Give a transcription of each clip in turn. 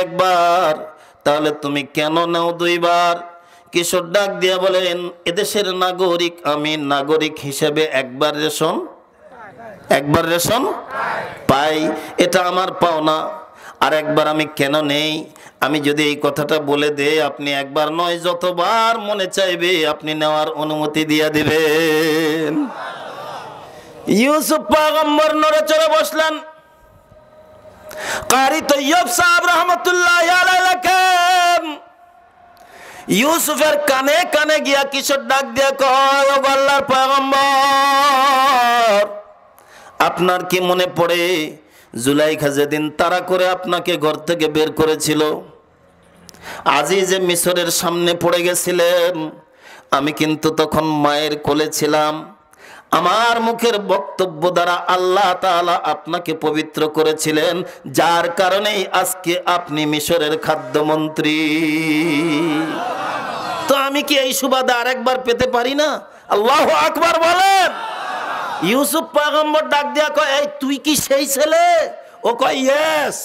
एक बार ताले तुमी क्यों नाओ दुई बार किशोर डाक दिया बोले एदेशेर नागरिक आमी नागरिक हिसेबे एक बार रेशन पाई एटा आमार पाओना और एक बार आमी क्यों नहीं आमी जदि एई कथाटा बोले देई आपनी एक बार नय जतबार मने चाइबे आपनी नेওয়ার अनुमति दिया दिबेन। यूसुफ पैगम्बर नड़े चढ़े बसलें कारी तैयब साहब रहमतुल्लाह अलैहि लेखेन यूसुफের काने काने गिया किशोर डाक दिया कय ओ अल्लाहर पैगम्बर आपनार की मने पड़े जुलाइखा जेदिन तारा करे आपनाके घर थेके बेर करेछिलो आजीजे मिसरेर सामने पड़े गेछिलेन आमी किन्तु तखन मायेर कोले छिलाम आमार मुखेर बक्तव्य द्वारा आल्लाह ताआला आपनाके पवित्र करेछिलेन जार कारणेई आजके आपनी मिसरेर खाद्य मंत्री तो आमी कि एई सुबाद आरेकबार पेते पारी ना। आल्लाहु आकबर बोलेन। यूसुफ पैगम्बर डाक दिया कय तुई कि सेई छेले ओ कय यस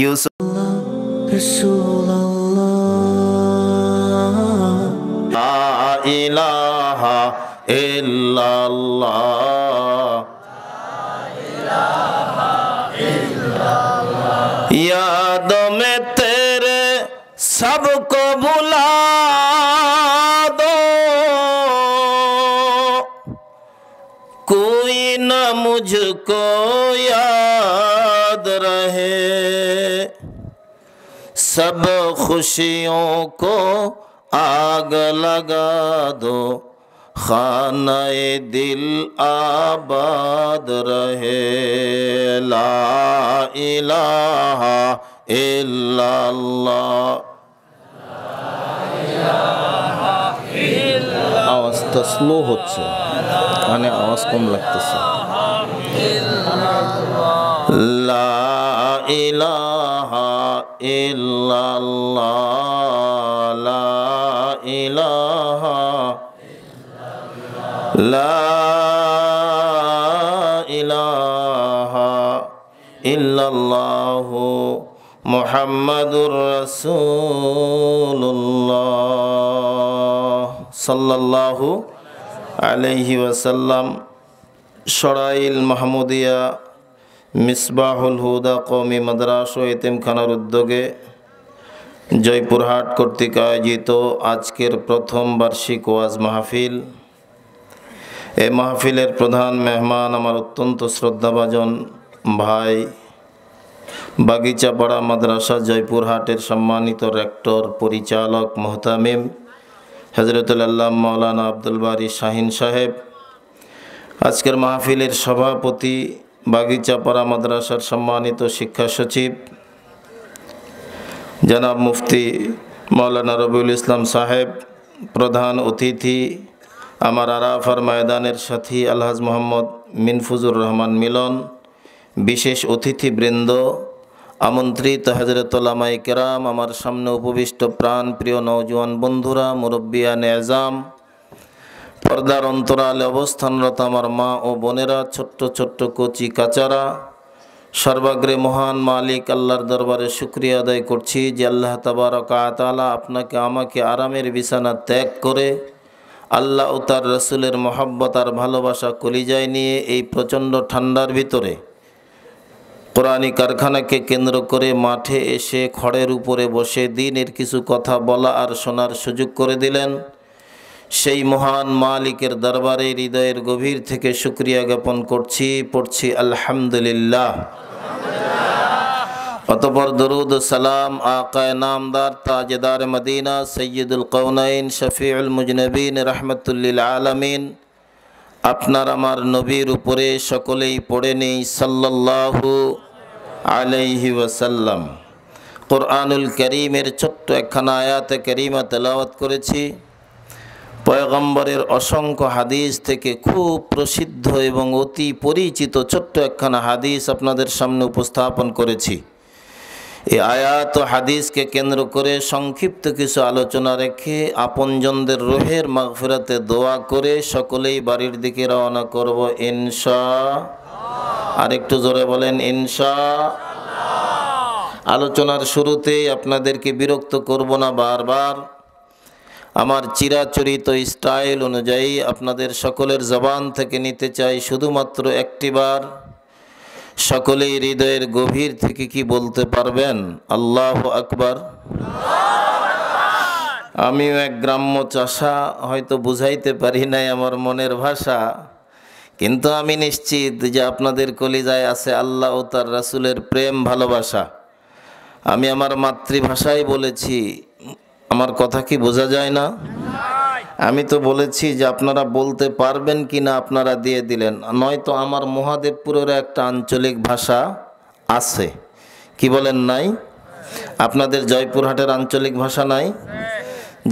यूसुफ रसूलुल्लाह ला इलाहा इल्लल्लाह ला इलाहा इल्लल्लाह याद में तेरे सबको बुला कोई न मुझको याद रहे सब खुशियों को आग लगा दो खाने दिल आबाद रहे ला इलाहा इल्लल्लाह। आवाज़ तो स्लो होती है माने आवाज़ कम लगती। ला इलाहा इल्लल्लाह ला इलाहा ला इलाहा इल्लल्लाह मुहम्मदुर रसूलुल्लाह सल्लल्लाहु अलैहि वसल्लम। शराइल महमुदिया मिसबाहुल हुदा कौमी मद्रासा ओ एतिमखानार उद्योगे जयपुरहाट कर्तृक आयोजित आजकेर प्रथम वार्षिक वाज महफिल। ए महफिलेर प्रधान मेहमान आमार अत्यंत श्रद्धाभाजन भाई बागিচাপাড়া मद्रासा जयपुरहाटेर सम्मानित रेक्टर परिचालक मोहतामिम हजरतुल अल्लामा मौलाना अब्दुल बारी शाहीन साहेब। आजकेर महफिलेर सभापति बागিচাপাড়া मद्रासार सम्मानित शिक्षा सचिव जनाब मुफ्ती मौलाना रबिउल इस्लाम साहेब। प्रधान अतिथि आमार आराफार मैदानेर साथी अलहाज मोहम्मद मिनफुजुर रहमान मिलन। विशेष अतिथिबृंद आमंत्रित हजरत उलामाए किराम आमार सामने उपविष्ट प्राण प्रिय नौजवान बंधुरा मुरब्बियाने आजम पर्दार अंतराले अवस्थानरत आमार मा ओ बोनेरा छोट्ट छोट्ट कचि काचारा सर्वाग्रे महान मालिक आल्लाहर दरबारे शुक्रिया आदाय करछि जे आल्लाह तबारक व तआला आपनाके आमाके आरामेर बिछाना त्याग करे आल्लाह ओ तार रसूलेर मोहब्बत आर भालोबासा कलिजाय निये एई प्रचंड ठंडार भितरे पुरानी कारखाना के केंद्र करे माठे एसे खड़ेर उपरे बसे दिनेर किछु कथा बला और शोनार सुयोग करे दिलेन सेई महान मालिकेर दरबारे हृदयेर गभीर थेके शुक्रिया ज्ञापन करछि पढ़छि अल्हम्दुलिल्लाह। अतःपर दरूद सलाम आकाए नामदार ताजदार मदीना सय्यदुल कौनैन शफीउल मुजनबीन रहमतुल लिल आलमीन आपनार आमार नबीर उपरे सकलेई पड़े नहीं सल्लल्लाहु अलैहि वसल्लम। कुरानुल करीमेर छोट्ट एकखाना आयाते करीमा तेलावत करेछि पैगम्बरेर असंख्य हादिस थेके खूब प्रसिद्ध एवं अति परिचित छोट्ट एकखाना हादिस आपनादेर सामने उपस्थापन करेछि। ए आयात और हादिस के केंद्र करे संक्षिप्त किछु आलोचना रेखे आपनजनदेर रोहेर मागफिराते दोआ करे सकलेई बाड़ीर दिके रवाना करब इनशा আরেকটু জোরে বলেন ইনশাআল্লাহ। আলোচনার শুরুতেই আপনাদেরকে বিরক্ত করব না, বারবার আমার চিরাচরিত স্টাইল অনুযায়ী আপনাদের সকলের জবান থেকে নিতে চাই শুধুমাত্র একটিবার, সকলেই হৃদয়ের গভীর থেকে কি বলতে পারবেন আল্লাহু আকবার। আমিও এক গ্রাম্য চাষা, হয়তো বুঝাইতে পারি নাই আমার মনের ভাষা, কিন্তু আমি নিশ্চিত যে আপনাদের কলিজায় আছে আল্লাহ ও তার রাসূলের প্রেম ভালোবাসা। আমি আমার মাতৃভাষায় বলেছি, আমার কথা কি বোঝা যায় না? আমি তো বলেছি যে আপনারা বলতে পারবেন কি না, আপনারা দিয়ে দিলেন, নয়তো আমার মহাদেবপুরের একটা আঞ্চলিক ভাষা আছে, কি বলেন নাই? আপনাদের জয়পুরহাটের আঞ্চলিক ভাষা নাই?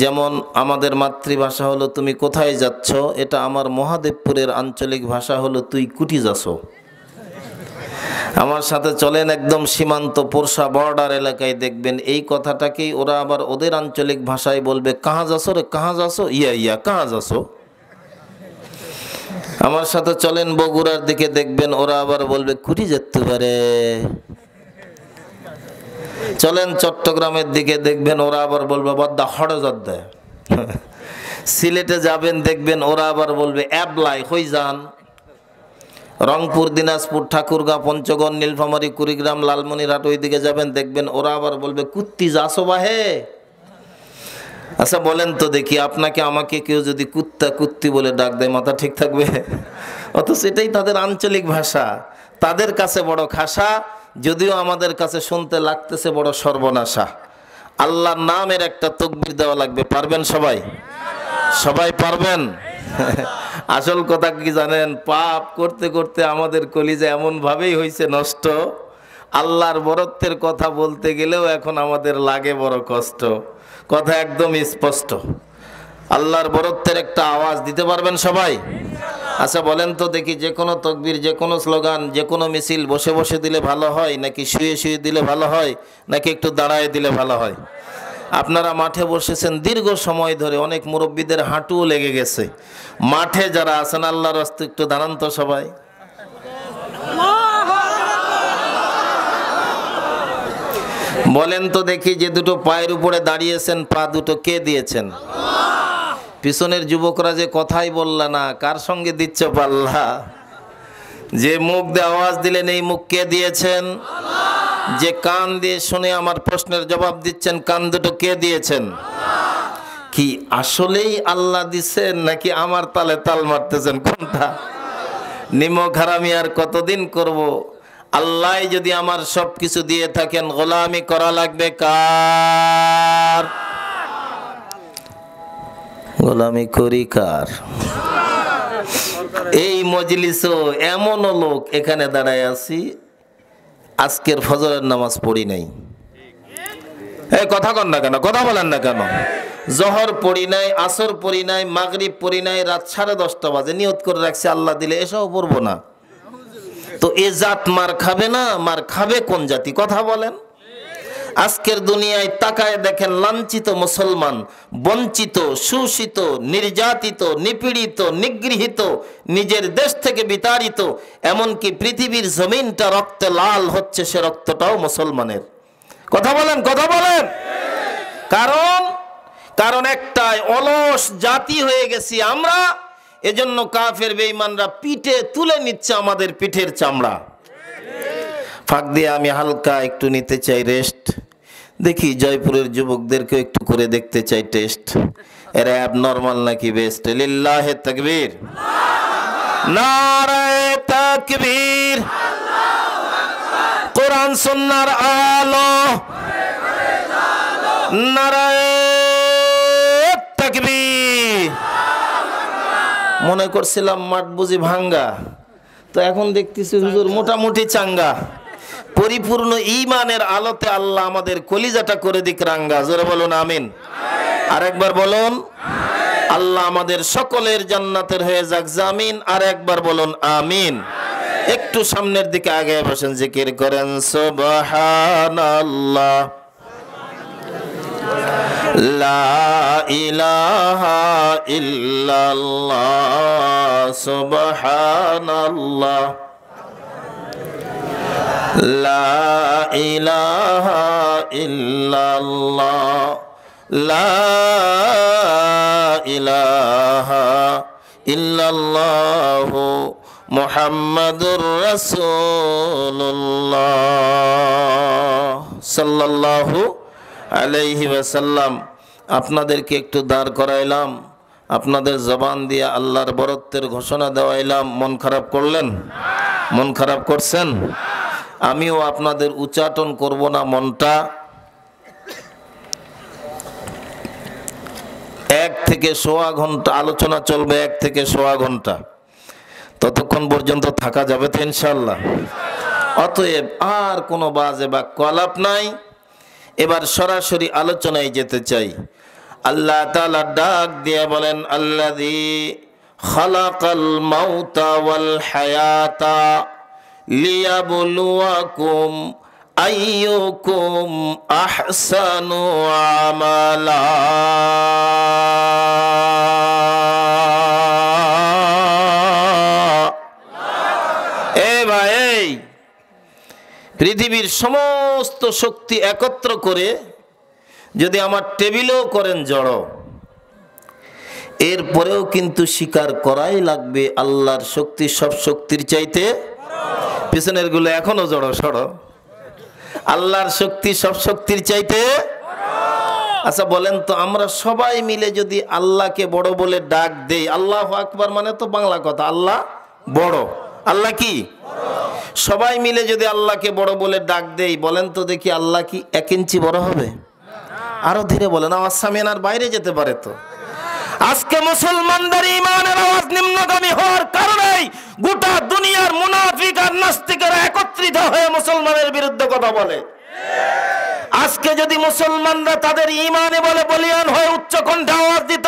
যেমন আমাদের মাতৃভাষা হলো তুমি কোথায় যাচ্ছ, এটা আমার মহাদেবপুরের আঞ্চলিক ভাষা হলো তুই কুটি যাচ্ছ। আমার সাথে চলেন একদম সীমান্ত পোরশা বর্ডার এলাকায়, দেখবেন এই কথাটাকেই ওরা আবার ওদের আঞ্চলিক ভাষায় বলবে, কাহা যাসো রে, কাহা যাসো, ইয়া ইয়া কাহা যাসো। আমার সাথে চলেন বগুড়ার দিকে, দেখবেন ওরা আবার বলবে কুটি যেতে পারে। চলেন চট্টগ্রামের দিকে, দেখবেন ওরা আবার বলবে বদ্দা হড় জদ্দা। সিলেটে যাবেন, দেখবেন ওরা আবার বলবে অ্যাবলাই হই যান। রংপুর, দিনাজপুর, ঠাকুরগাঁও, পঞ্চগড়, নীলফামারী, কুড়িগ্রাম, লালমনিরহাট ওই দিকে যাবেন, দেখবেন ওরা আবার বলবে কুত্তি যাসো বাহে। আচ্ছা বলেন তো দেখি, আপনাকে আমাকে কেউ যদি কুত্তা কুত্তি বলে ডাক দেয়, মাথা ঠিক থাকবে? অথচ এটাই তাদের আঞ্চলিক ভাষা, তাদের কাছে বড় খাসা, যদিও আমাদের কাছে শুনতে লাগতেছে বড় সর্বনাশা। আল্লাহর নামের একটা তাকবীর দেওয়া লাগবে, পারবেন সবাই? সবাই পারবেন? আসল কথা কি জানেন, পাপ করতে করতে আমাদের কলিজা এমনভাবেই হয়েছে নষ্ট, আল্লাহর বরত্বের কথা বলতে গেলেও এখন আমাদের লাগে বড় কষ্ট। কথা একদম স্পষ্ট, আল্লাহর বরত্বের একটা আওয়াজ দিতে পারবেন সবাই? আচ্ছা বলেন তো দেখি, যে কোনো তাকবীর, যে কোনো স্লোগান, যে কোনো মিছিল বসে বসে দিলে ভালো হয়, নাকি শুয়ে শুয়ে দিলে ভালো হয়, নাকি একটু দাঁড়ায় দিলে ভালো হয়? আপনারা মাঠে বসেছেন দীর্ঘ সময় ধরে, অনেক মুরব্বীদের হাঁটুও লেগে গেছে। মাঠে যারা আছেন আল্লাহর রাস্তায় একটু দাঁড়ান তো সবাই। বলেন তো দেখি, যে দুটো পায়ের উপরে দাঁড়িয়েছেন, পা দুটো কে দিয়েছেন? পিছনের যুবকরা যে কথাই বললা না, কার সঙ্গে দিচ্ছ পাল্লা? যে মুখ দিয়ে আওয়াজ দিলেন, এই মুখ কে দিয়েছেন? যে কান দিয়ে শুনে আমার প্রশ্নের জবাব দিচ্ছেন, কান দুটো কে দিয়েছেন? কি আসলেই আল্লাহ দিচ্ছেন, নাকি আমার তালে তাল মারতেছেন? কোনটা? নিমক হারামি আর কতদিন করব? আল্লাহ যদি আমার সব কিছু দিয়ে থাকেন, গোলামি করা লাগবে কার? গোলামি করি কার? এই মজলিসও এমনও লোক এখানে দাঁড়ায় আছি, আজকের ফজরের নামাজ পড়ি নাই। এই কথা কন না কেন, কথা বলেন না কেন? জহর পড়ি নাই, আসর পড়ি নাই, মাগরিব পড়ি নাই, রাত 10:30 বাজে। নিয়ত করে রাখছি আল্লাহ দিলে এসব পড়বো না। তো এ জাত মার খাবে না, মার খাবে কোন জাতি? কথা বলেন। আজকের দুনিয়ায় তাকায় দেখেন, লাঞ্ছিত মুসলমান, বঞ্চিত, শোষিত, নির্যাতিত, নিপীড়িত, নিগৃহীত, নিজের দেশ থেকে বিতাড়িত, এমনকি পৃথিবীর জমিনটা রক্তে লাল হচ্ছে, সে রক্তটাও মুসলমানের। কথা বলেন, কথা বলেন। কারণ একটাই, অলস জাতি হয়ে গেছি আমরা। এজন্য কাফের বেঈমানরা পিঠে তুলে নিচ্ছে আমাদের পিঠের চামড়া। ফাঁক দিয়ে আমি হালকা একটু নিতে চাই রেস্ট, দেখি জয়পুরের যুবকদেরকে একটু করে দেখতে চাই টেস্ট, এরা অ্যাবনরমাল নাকি বেস্ট। লিল্লাহে তাকবীর, নারায়ে তাকবীর, আল্লাহু আকবার, কোরআন সুন্নাহর আলো, নারায়ে তাকবীর। মনে করছিলাম মাঠ বুঝি ভাঙ্গা, তো এখন দেখতেছি হুজুর মোটামুটি চাঙ্গা। পরিপূর্ণ ঈমানের আলোতে আল্লাহ আমাদের কলিজাটা করে দিক রাঙ্গা। জোরে বলুন আমিন, আরেকবার বলুন আমিন। আল্লাহ আমাদের সকলের জান্নাতের হয়ে যাক জামিন, আরেকবার বলুন আমিন। একটু সামনের দিকে আগে বসেন, জিকির করেন সুবহানাল্লাহ, লা ইলাহা ইল্লাল্লাহ, সুবহানাল্লাহ, ला इलाहा इल्लल्लाह ला इलाहा इल्लल्लाह मुहम्मदुर रसूलुल्लाह सल्लल्लाहु अलैहि वसल्लम। আপনাদেরকে একটু দাঁড় করাইলাম, আপনাদের জবান দিয়ে আল্লাহর বরকতের ঘোষণা দেওয়াইলাম। মন খারাপ করলেন? মন খারাপ করছেন? আমিও আপনাদের উচ্চাটন করব না, মনটা এক থেকে সোয়া ঘন্টা আলোচনা চলবে, এক থেকে সোয়া ঘন্টা, ততক্ষণ পর্যন্ত থাকা যাবে তো ইনশাআল্লাহ। অতএব আর কোনো বাজে বা কলাপ নাই, এবার সরাসরি আলোচনায় যেতে চাই। আল্লাহ তাআলা ডাক দিয়ে বলেন, আল্লাযী খালাকাল মাউতা ওয়াল হায়াতা লিয়াবলুয়াকুম আইয়ুকুম আহসানু আমালা। এ ভাই, পৃথিবীর সমস্ত শক্তি একত্র করে যদি আমার টেবিলেও করেন জড়ো, এরপরেও কিন্তু স্বীকার করাই লাগবে আল্লাহর শক্তি সব শক্তির চাইতে, পিছনের গুলো এখনো জড়ো সড়ো, আল্লাহর শক্তি সব শক্তির চাইতে। আচ্ছা বলেন তো, আমরা সবাই মিলে যদি আল্লাহকে বড় বলে ডাক দেই, আল্লাহু আকবার মানে তো বাংলা কথা আল্লাহ বড়, আল্লাহ কি? সবাই মিলে যদি আল্লাহকে বড় বলে ডাক দেই, বলেন তো দেখি আল্লাহ কি 1 ইঞ্চি বড় হবে? আরো ধীরে বলেন, আওয়াজ সামিয়ানার বাইরে যেতে পারে তো। আজকে মুসলমানদের ইমানের আওয়াজ নিম্নগামী হওয়ার কারণে গোটা দুনিয়ার মুনাফিক আর নাস্তিকরা একত্রিত হয়ে মুসলমানের বিরুদ্ধে কথা বলে। আজকে যদি মুসলমানরা তাদের ইমানে বলে বলিয়ান হয়ে উচ্চ কণ্ঠে আওয়াজ দিত,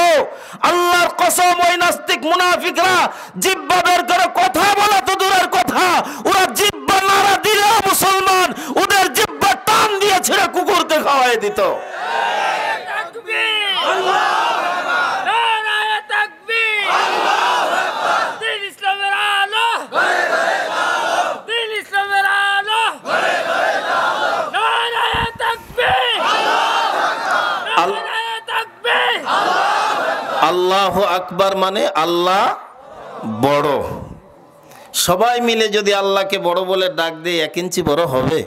আল্লাহর কসম ওই নাস্তিক মুনাফিকরা জিহ্বা বের করে কথা বলা তো দূরের কথা, ওরা জিহ্বা নাড়া দিলেও মুসলমান ওদের জিহ্বা টান দিয়ে ছেড়ে কুকুরকে খাওয়াই দিত। আল্লাহু আকবার মানে আল্লাহ বড়। সবাই মিলে যদি আল্লাহকে বড় বলে ডাক দেয়, 1 ইঞ্চি বড় হবে?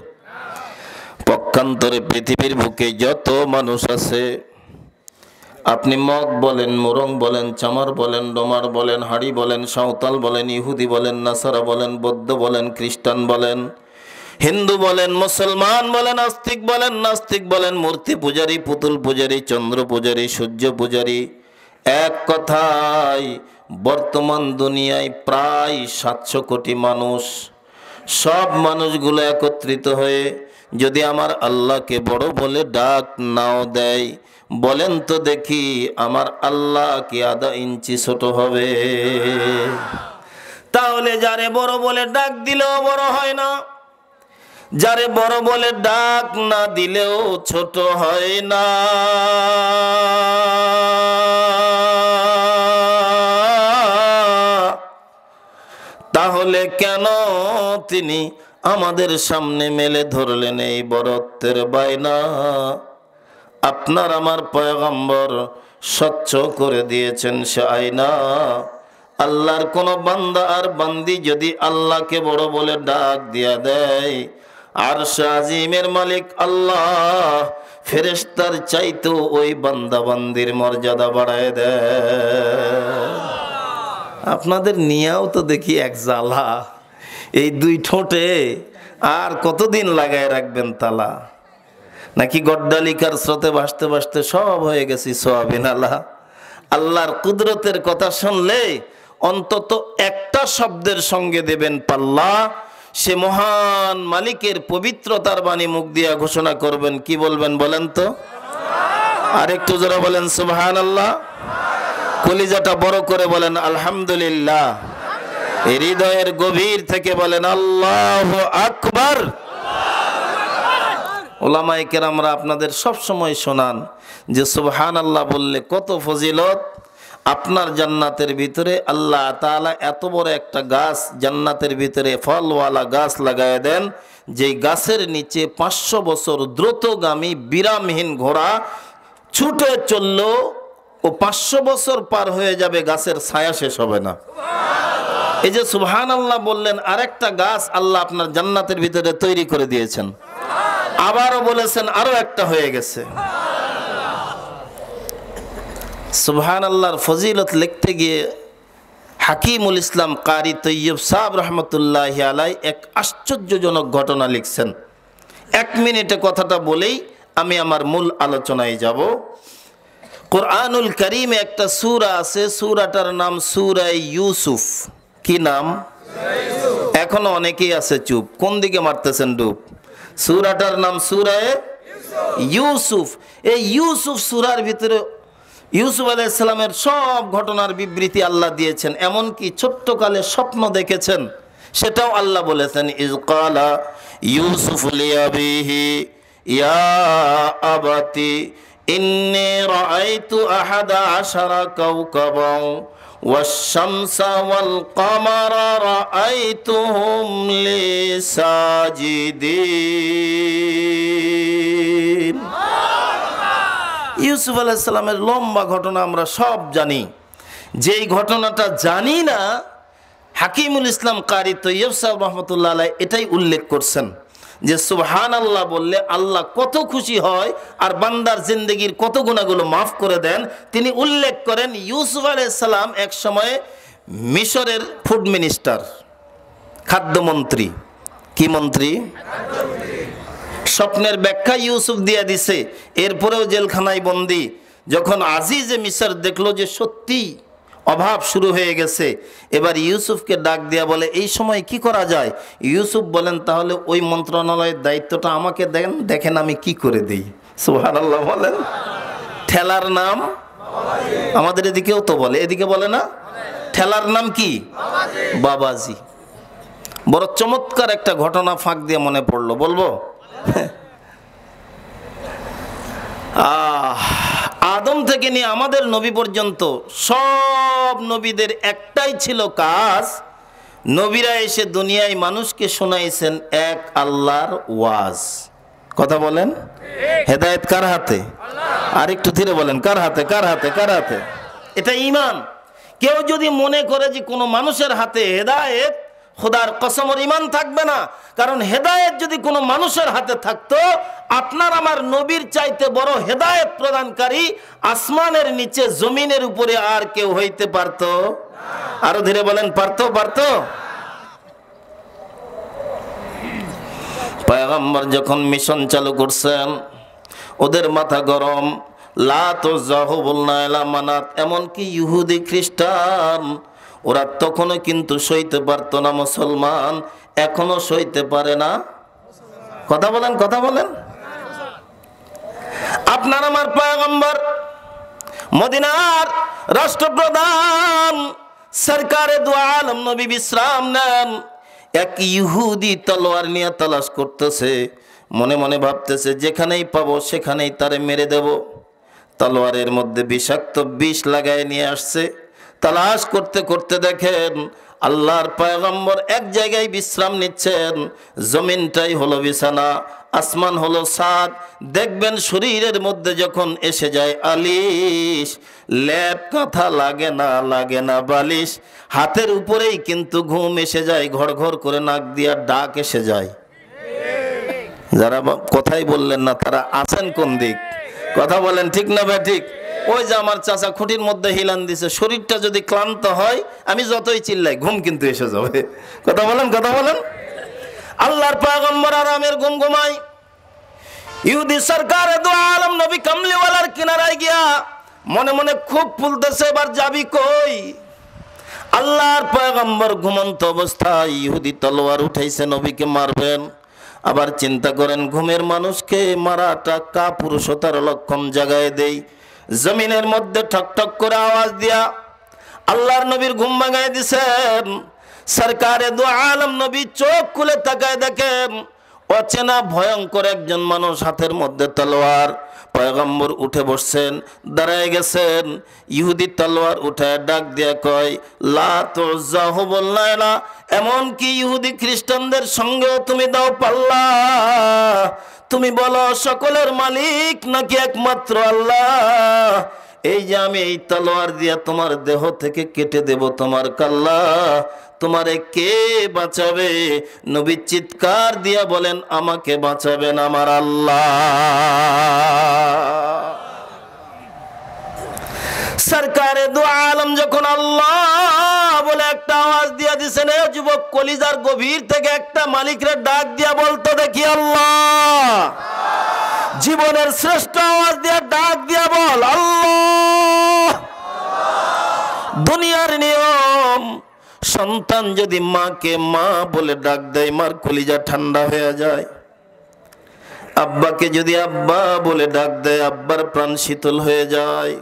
পক্ষান্তরে পৃথিবীর বুকে যত মানুষ আছে, আপনি মগ বলেন, মোরং বলেন, চামার বলেন, ডোমার বলেন, হাড়ি বলেন, সাঁওতাল বলেন, ইহুদি বলেন, নাসারা বলেন, বৌদ্ধ বলেন, খ্রিস্টান বলেন, হিন্দু বলেন, মুসলমান বলেন, আস্তিক বলেন, নাস্তিক বলেন, মূর্তি পূজারী, পুতুল পূজারী, চন্দ্র পূজারী, সূর্য পূজারী, এক কথায় বর্তমান দুনিয়ায় প্রায় 700 কোটি মানুষ। সব মানুষগুলো একত্রিত হয়ে যদি আমার আল্লাহকে বড় বলে ডাক নাও দেয়, বলেন তো দেখি আমার আল্লাহ কি 1.5 ইঞ্চি ছোট হবে? তাহলে যারে বড় বলে ডাক দিলেও বড় হয় না, যারে বড় বলে ডাক না দিলেও ছোট হয় না। তাহলে কেন তিনি আমাদের সামনে মেলে ধরলেন এই বরত্বের বায়না? আপনার আমার পয়গম্বর স্বচ্ছ করে দিয়েছেন সে আয়না। আল্লাহর কোন বান্দা আর বান্দি যদি আল্লাহকে বড় বলে ডাক দিয়া দেয়, আরশ আজিমের মালিক আল্লাহ ফেরেশতার চাইতো ওই বান্দা বান্দির মর্যাদা বাড়ায় দেয়। আপনাদের নিয়াও তো দেখি এক জ্বালা, এই 2 ঠোঁটে আর কতদিন লাগায় রাখবেন তালা? নাকি গড্ডালিকার স্রোতে ভাসতে ভাসতে সব হয়ে গেছি সোয়াবিন? আল্লাহর কুদরতের কথা শুনলে অন্তত একটা শব্দের সঙ্গে দেবেন পাল্লা, সে মহান মালিকের পবিত্রতার বাণী মুখ দিয়া ঘোষণা করবেন। কি বলবেন বলেন তো? আরেকটু যারা বলেন সুবহানাল্লাহ, কলিজাটা বড় করে বলেন আলহামদুলিল্লাহ, হৃদয়ের গভীর থেকে বলেন আল্লাহু আকবার। ওলামায়ে কেরামরা আপনাদের সব সময় শোনান যে সুবহানাল্লাহ বললে কত ফজিলত, आपनार जन्नातेर भीतरे अल्लाह ताला एतो बड़ो एकटा गाछ जन्नातेर भीतरे फलवाला गाछ लगाए देन जे गाछेर नीचे 500 बछर द्रुतगामी विरामहीन घोड़ा छुटे चललो ओ 500 बछर पार हो जाबे गाछेर छाया शेष होबे ना। এই যে সুবহানাল্লাহ বললেন আরেকটা গাছ আল্লাহ আপনার জান্নাতের ভিতরে তৈরি করে দিয়েছেন। আবারও বলেছেন আরো একটা হয়ে গেছে। সুবহানাল্লাহর ফজিলত লিখতে গিয়ে হাকিমুল ইসলাম কারি তৈয়ব সাহেব রহমতুল্লাহি আলাইহি এক আশ্চর্যজনক ঘটনা লিখছেন। এক মিনিটে কথাটা বলেই আমি আমার মূল আলোচনায় যাব। কুরআনুল কারীমে একটা সূরা আছে, সূরাটার নাম সূরা ইউসুফ। কি নাম? এখনো অনেকেই আছে চুপ, কোন দিকে মারতেছেন ডুব। সূরাটার নাম সূরা ইউসুফ। এই ইউসুফ সূরার ভিতরে ইউসুফ আলাইহিস সালামের সব ঘটনার বিবৃতি আল্লাহ দিয়েছেন, এমন কি ছোট্টকালে স্বপ্ন দেখেছেন সেটাও আল্লাহ বলেছেন। ইয ক্বালা ইউসুফ লিআবিহি ইয়া আবাতি ইন্নী রাআইতু আহাদা আশারা কাওকাবাও والشمس والقمر رأيتهم لي ساجدين। ইউসুফ আলাইহিস সালামের লম্বা ঘটনা আমরা সব জানি। যেই ঘটনাটা জানি না হাকিমুল ইসলাম কারি তৈয়ব সাহেব রহমতুল্লাহ আলাইহি এটাই উল্লেখ করছেন যে সুবহানাল্লাহ বললে আল্লাহ কত খুশি হয় আর বান্দার জিন্দেগির কত গুনাহগুলো মাফ করে দেন। তিনি উল্লেখ করেন ইউসুফ আলাইহিস সালাম এক সময়ে মিশরের ফুড মিনিস্টার, খাদ্যমন্ত্রী। কি মন্ত্রী? স্বপ্নের ব্যাখ্যা ইউসুফ দিয়ে দিছে, এরপরেও জেলখানায় বন্দি। যখন আজিজে মিশর দেখলো যে সত্যি অভাব শুরু হয়ে গেছে, এবার ইউসুফকে ডাক দিয়া বলে এই সময় কি করা যায়। ইউসুফ বলেন তাহলে ওই মন্ত্রণালয়ের দায়িত্বটা আমাকে দেন, দেখেন আমি কি করে দেই। সুবহানাল্লাহ বলেন। ঠেলার নাম, আমাদের এদিকেও তো বলে, এদিকে বলে না, ঠেলার নাম কি? বাবাজি। বড় চমৎকার একটা ঘটনা ফাঁক দিয়ে মনে পড়লো, বলবো। আদম থেকে নিয়ে আমাদের নবী পর্যন্ত সব নবীদের একটাই ছিল কাজ, নবীরা এসে দুনিয়ায় মানুষকে শোনাইছেন এক আল্লাহর ওয়াজ। কথা বলেন, হেদায়েত কার হাতে? আর একটু ধীরে বলেন, কার হাতে? কার হাতে? কার হাতে? এটা ঈমান। কেউ যদি মনে করে যে কোনো মানুষের হাতে হেদায়েত, খোদার কসম ওর ঈমান থাকবে না। কারণ হেদায়েত যদি কোনো মানুষের হাতে থাকতো আপনার আমার নবীর চাইতে বড় হেদায়েত প্রদানকারী আসমানের নিচে জমিনের উপরে আর কেউ হইতে পারত না। আরো ধীরে বলেন, পারত? পারত। পয়গম্বর যখন মিশন চালু করছেন ওদের মাথা গরম। লাত ও যাহুবুল নাইলা মানাত, এমনকি ইহুদি খ্রিস্টান ওরা তখনও কিন্তু সইতে পারত না। মুসলমান এখনো সইতে পারে না। কথা বলেন, কথা বলেন। আপনার আমার পয়গম্বর মদিনার রাষ্ট্রপ্রধান সরকারে দু আলম নবী বিশ্রাম নেন। এক ইহুদি তলোয়ার নিয়ে তালাশ করতেছে, মনে মনে ভাবতেছে যেখানেই পাবো সেখানেই তারে মেরে দেব। তলোয়ারের মধ্যে বিষাক্ত বিষ লাগায় নিয়ে আসছে। তালাশ করতে করতে দেখেন আল্লাহর পয়গম্বর এক জায়গায় বিশ্রাম নিচ্ছেন। জমিনটাই হলো বিছানা, আসমান হলো ছাদ। দেখবেন শরীরের মধ্যে যখন এসে যায় আলিশ, লেপ কাঁথা লাগে না, লাগে না বালিশ। হাতের উপরেই কিন্তু ঘুম এসে যায়, ঘর ঘর করে নাক দিয়া ডাক এসে যায়। যারা কথাই বললেন না তারা আছেন কোন দিক? কথা বলেন ঠিক না ভাই? ঠিক। ওই যে আমার চাচা খুঁটির মধ্যে হিলান দিছে, শরীরটা যদি ক্লান্ত হয় আমি যতই চিল্লাই ঘুম কিন্তু এসে যাবে। কথা বলেন, কথা বলেন। আল্লাহর পয়গম্বর আরামের ঘুম ঘুমায়। ইহুদি সরকার দু আলম নবী কামলিওয়ালার কিনারায় গিয়া মনে মনে খুব ফুলতেছে, এবার যাবি কই। আল্লাহর পয়গম্বর ঘুমন্ত অবস্থায় ইহুদি তলোয়ার উঠাইছে নবীকে মারবেন। আবার চিন্তা করেন ঘুমের মানুষকে মারাটা কাপুরুষতার লক্ষণ জাগায় দেয়। জমিনের মধ্যে ঠক ঠক করে আওয়াজ দিয়া আল্লাহর নবীর ঘুম ভাঙায় দিছেন। সরকারে দু আলম নবী চোখ খুলে তাকায় দেখেন अचेना भयंकर एकजन मानुष हाथेर मध्य तलोवार पैगम्बर उठे बसें दाड़ाय गेछेन इहुदी तलोवार उठे डाक दिया कय ला तुज़्ज़ा हुबुल्लायला एमन कि इहुदी ख्रिस्टानदेर संगे तुमी दाओ पाल्ला तुमी बोलो सकलेर मालिक नाकि एकमात्र आल्लाह तलोवार दिया तुम्हार देह थेके केटे देव तुम्हार कल्ला तुम्हारे के बाँचाबे नबी चित्कार दिया बोलेन आमाके बाँचाबेन आमार अल्लाह सरकारे दो आलम जखन अल्लाह बोले एक आवाज दिया दिसेन ए युवक कलिजार गभीर थेके एकटा मालिकेर डाक दिया बोलतो देखि अल्लाह जीवनेर श्रेष्ठ आवाज दिया डाक दिया बोल अल्लाह दुनियार नियम सन्तान यदि माँ के माँ बोले डाक दे मार कलिजा ठंडा हो जाए अब्बा के यदि अब्बा बोले डाक दे अब्बार प्राण शीतल हो जाए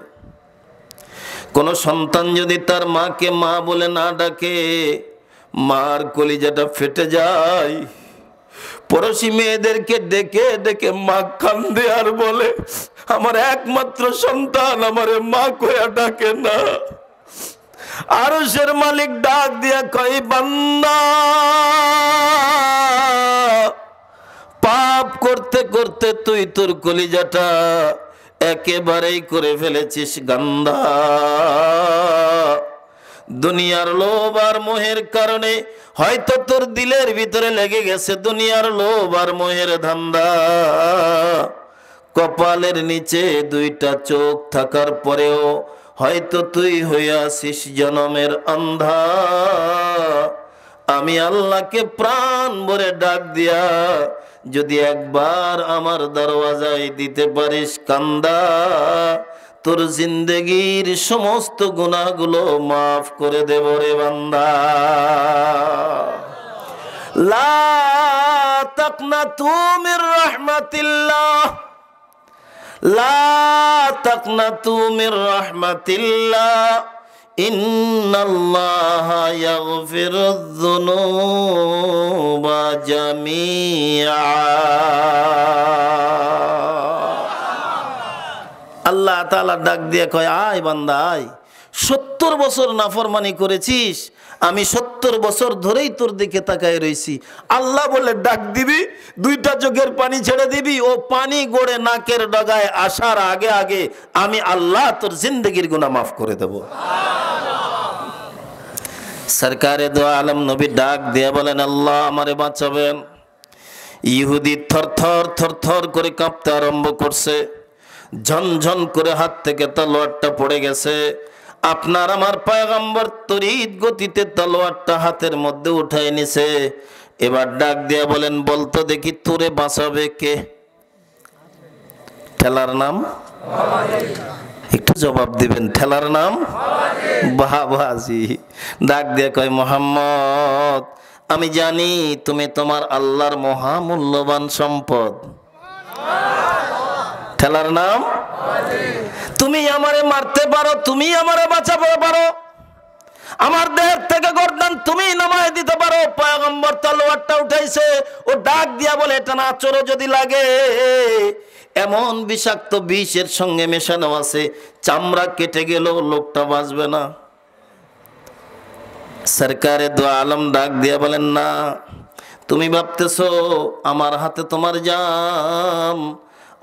कोनो सन्तान यदि तार माँ के माँ बोले ना डाके मार कलिजाटा फेटे जाए पड़ोसी मेयेदेर के डेके डेके मा कांदे आर बोले आमार एकमात्र सन्तान आमारे मा कोया डाके ना आरशेर मालिक डाक दिया कई बंदा पाप करते करते तुई तोर कलिजाटा एकेबारेई करे फेलेछिस गंदा दुनियार लोभ और मोहेर कारणे हयतो तोर दिलेर भितरे लेगे गेछे दुनियार लोभ और मोहेर धान्दा कपालेर नीचे दुईटा चोख थाकार परेओ हयतो तुई हइयाछिस जन्मेर अंधा आमी आल्लाह के प्राण भरे डाक दिया यदि एक बार आमार दरवाजाय दिते पारिस कांदा তোর জিন্দেগীর সমস্ত গুনাহগুলো মাফ করে দেব রে বান্দা লা তাকনাতু মির রাহমাতিল্লাহ লা তাকনাতু মির রাহমাতিল্লাহ ইন্নাল্লাহা ইয়াগফিরুয যুনুবা জামিআ আল্লাহ তাআলা ডাক দিয়ে কয় আয় বান্দা আয় 70 বছর নাফরমানি করেছিস আমি 70 বছর ধরেই তোর দিকে তাকায় রইছি আল্লাহ বলে ডাক দিবি দুইটা চোখের পানি ছেড়ে দিবি ও পানি গড়ে নাকের ডগায় আসার আগে আগে আমি আল্লাহ তোর জিন্দেগীর গুনাহ maaf করে দেব সুবহানাল্লাহ সরকারে দু আলম নবী ডাক দিয়ে বলেন আল্লাহ আমারে বাঁচাবেন ইহুদি থরথর থরথর করে কাঁপতে আরম্ভ করছে झनझन करे हाथ थेके तलोवारटा पड़े गेछे आपनार आमार पैगम्बर त्वरित गतिते तलोवारटा हाथेर मध्य उठाय निछे एबार डाक दिया बोलेन बोलतो देखि तोरे बाँचाबे के ठेलार नाम एकटु जवाब दिबेन ठेलार नाम बाबाजी डाक दिया कय मोहम्मद आमी जानी तुमि तोमार आल्लाहर महामूल्यवान सम्पद খেলার নাম তুমি আমারে মারতে পারো তুমি আমারে বাঁচাতে পারো আমার দেহ থেকে গর্দান তুমি নামায় দিতে পারো পয়গম্বর তলোয়ারটা উঠাইছে ও ডাক দিয়া বলে এটা না চোর যদি লাগে এমন বিষাক্ত বিষের সঙ্গে মেশানো আছে চামড়া কেটে গেল লোকটা বাঁচবে না সরকারে দু আলম ডাক দিয়া বলেন না তুমি ভাবতেছো আমার হাতে তোমার জান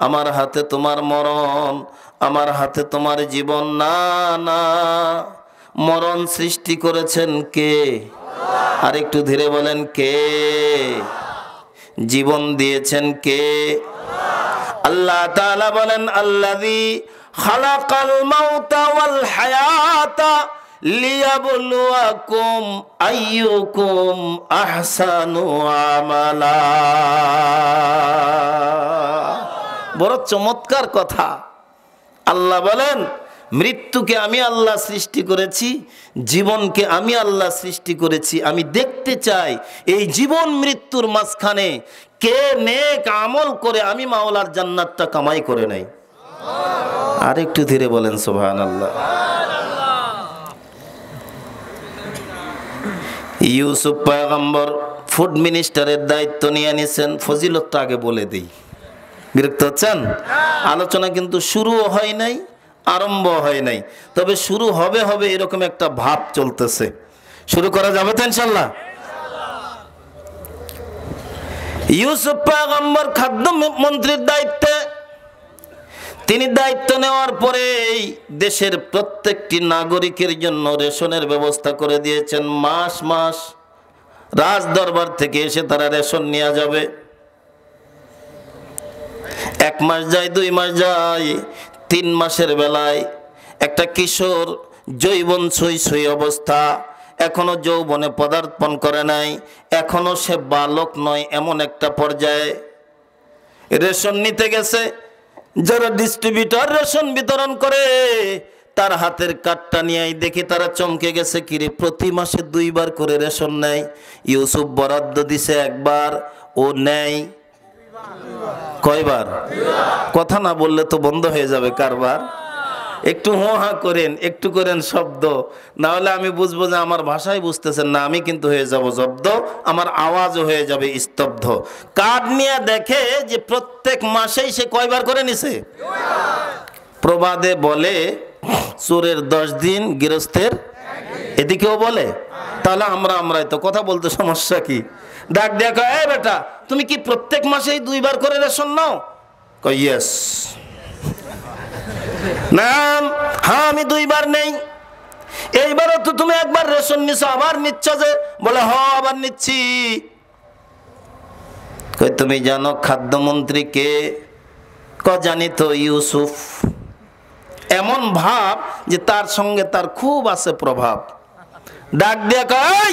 আমার হাতে তোমার মরণ আমার হাতে তোমার জীবন না না মরণ সৃষ্টি করেছেন কে আল্লাহ আর একটু ধীরে বলেন কে আল্লাহ জীবন দিয়েছেন কে আল্লাহ আল্লাহ তাআলা বলেন আল্লাযী খালাকাল মাউতা ওয়াল হায়াতা লিয়াবলুয়াকুম আইয়ুকুম আহসানু আমালা बड़ चमत्कार कथा अल्लाह बोलें मृत्यु के आमी अल्लाह सृष्टि करेছি जीवन के आमी अल्लाह सृष्टि करेছি आमी देखते চাই এই জীবন মৃত্যুর মাঝখানে কে नेक আমল করে आमी মাওলার জান্নাতটা কামাই করে নাই সুবহানাল্লাহ আর একটু ধীরে বলেন সুবহানাল্লাহ সুবহানাল্লাহ ইউসুফ পয়গম্বর फूड मिनिस्टारेर दायित्व निये निছেন फजिलतটা आगे बोले देई বিরক্ত হচ্ছেন आलोचना কিন্তু শুরুও হয় নাই आरम्भ হয় নাই তবে শুরু হবে হবে এরকম একটা ভাব চলতেছে শুরু করা যাবে তো ইনশাআল্লাহ ইউসুফ পয়গম্বর খাদ্য মন্ত্রীর দায়িত্বে তিনি দায়িত্ব নেওয়ার পরে দেশের প্রত্যেকটি নাগরিকের জন্য রেশনের ব্যবস্থা করে দিয়েছেন মাস মাস রাজ দরবার থেকে এসে তারা রেশন নিয়ে যাবে এক মাস যায় দুই মাস যায় তিন মাসের বেলায় একটা কিশোর জৈবন ছুঁই অবস্থা এখনো যৌবনে পদার্পণ করে নাই এখনো সে বালক নয় এমন একটা পর্যায়ে রেশন নিতে গেছে যারা ডিস্ট্রিবিউটর রেশন বিতরণ করে তার হাতের কাটটা নিয়ে দেখি তারা চমকে গেছে কিরে প্রতি মাসে দুইবার করে রেশন নেয় ইউসুফ বরাদ্দ দিছে একবার ও নেয় কয়বার কথা না বললে তো বন্ধ হয়ে যাবে কারবার একটু হাঁ করেন একটু করেন শব্দ না হলে আমি বুঝবো যে আমার ভাষাই বুঝতেছেন না আমি কিন্তু হয়ে যাব শব্দ আমার আওয়াজও হয়ে যাবে স্তব্ধ কার্ড নিয়ে দেখে যে প্রত্যেক মাসেই সে কয়বার করে নিছে প্রবাদে বলে চোরের 10 দিন গৃহস্থের এদিকেও বলে তাহলে আমরাই তো কথা বলতে সমস্যা কি ডাক দেখ এ বেটা তুমি কি প্রত্যেক মাসেই দুইবার করে রেশন নাও কয় ইয়েস নাম হ্যাঁ আমি দুইবার নেই এইবারও তো তুমি একবার রেশন নিছো আবার নিচ্ছ যে বলে হ আবার নিচ্ছি কই তুমি জানো খাদ্যমন্ত্রী কে ক জানি তো ইউসুফ এমন ভাব যে তার সঙ্গে তার খুব আছে প্রভাব ডাক দিয়ে কই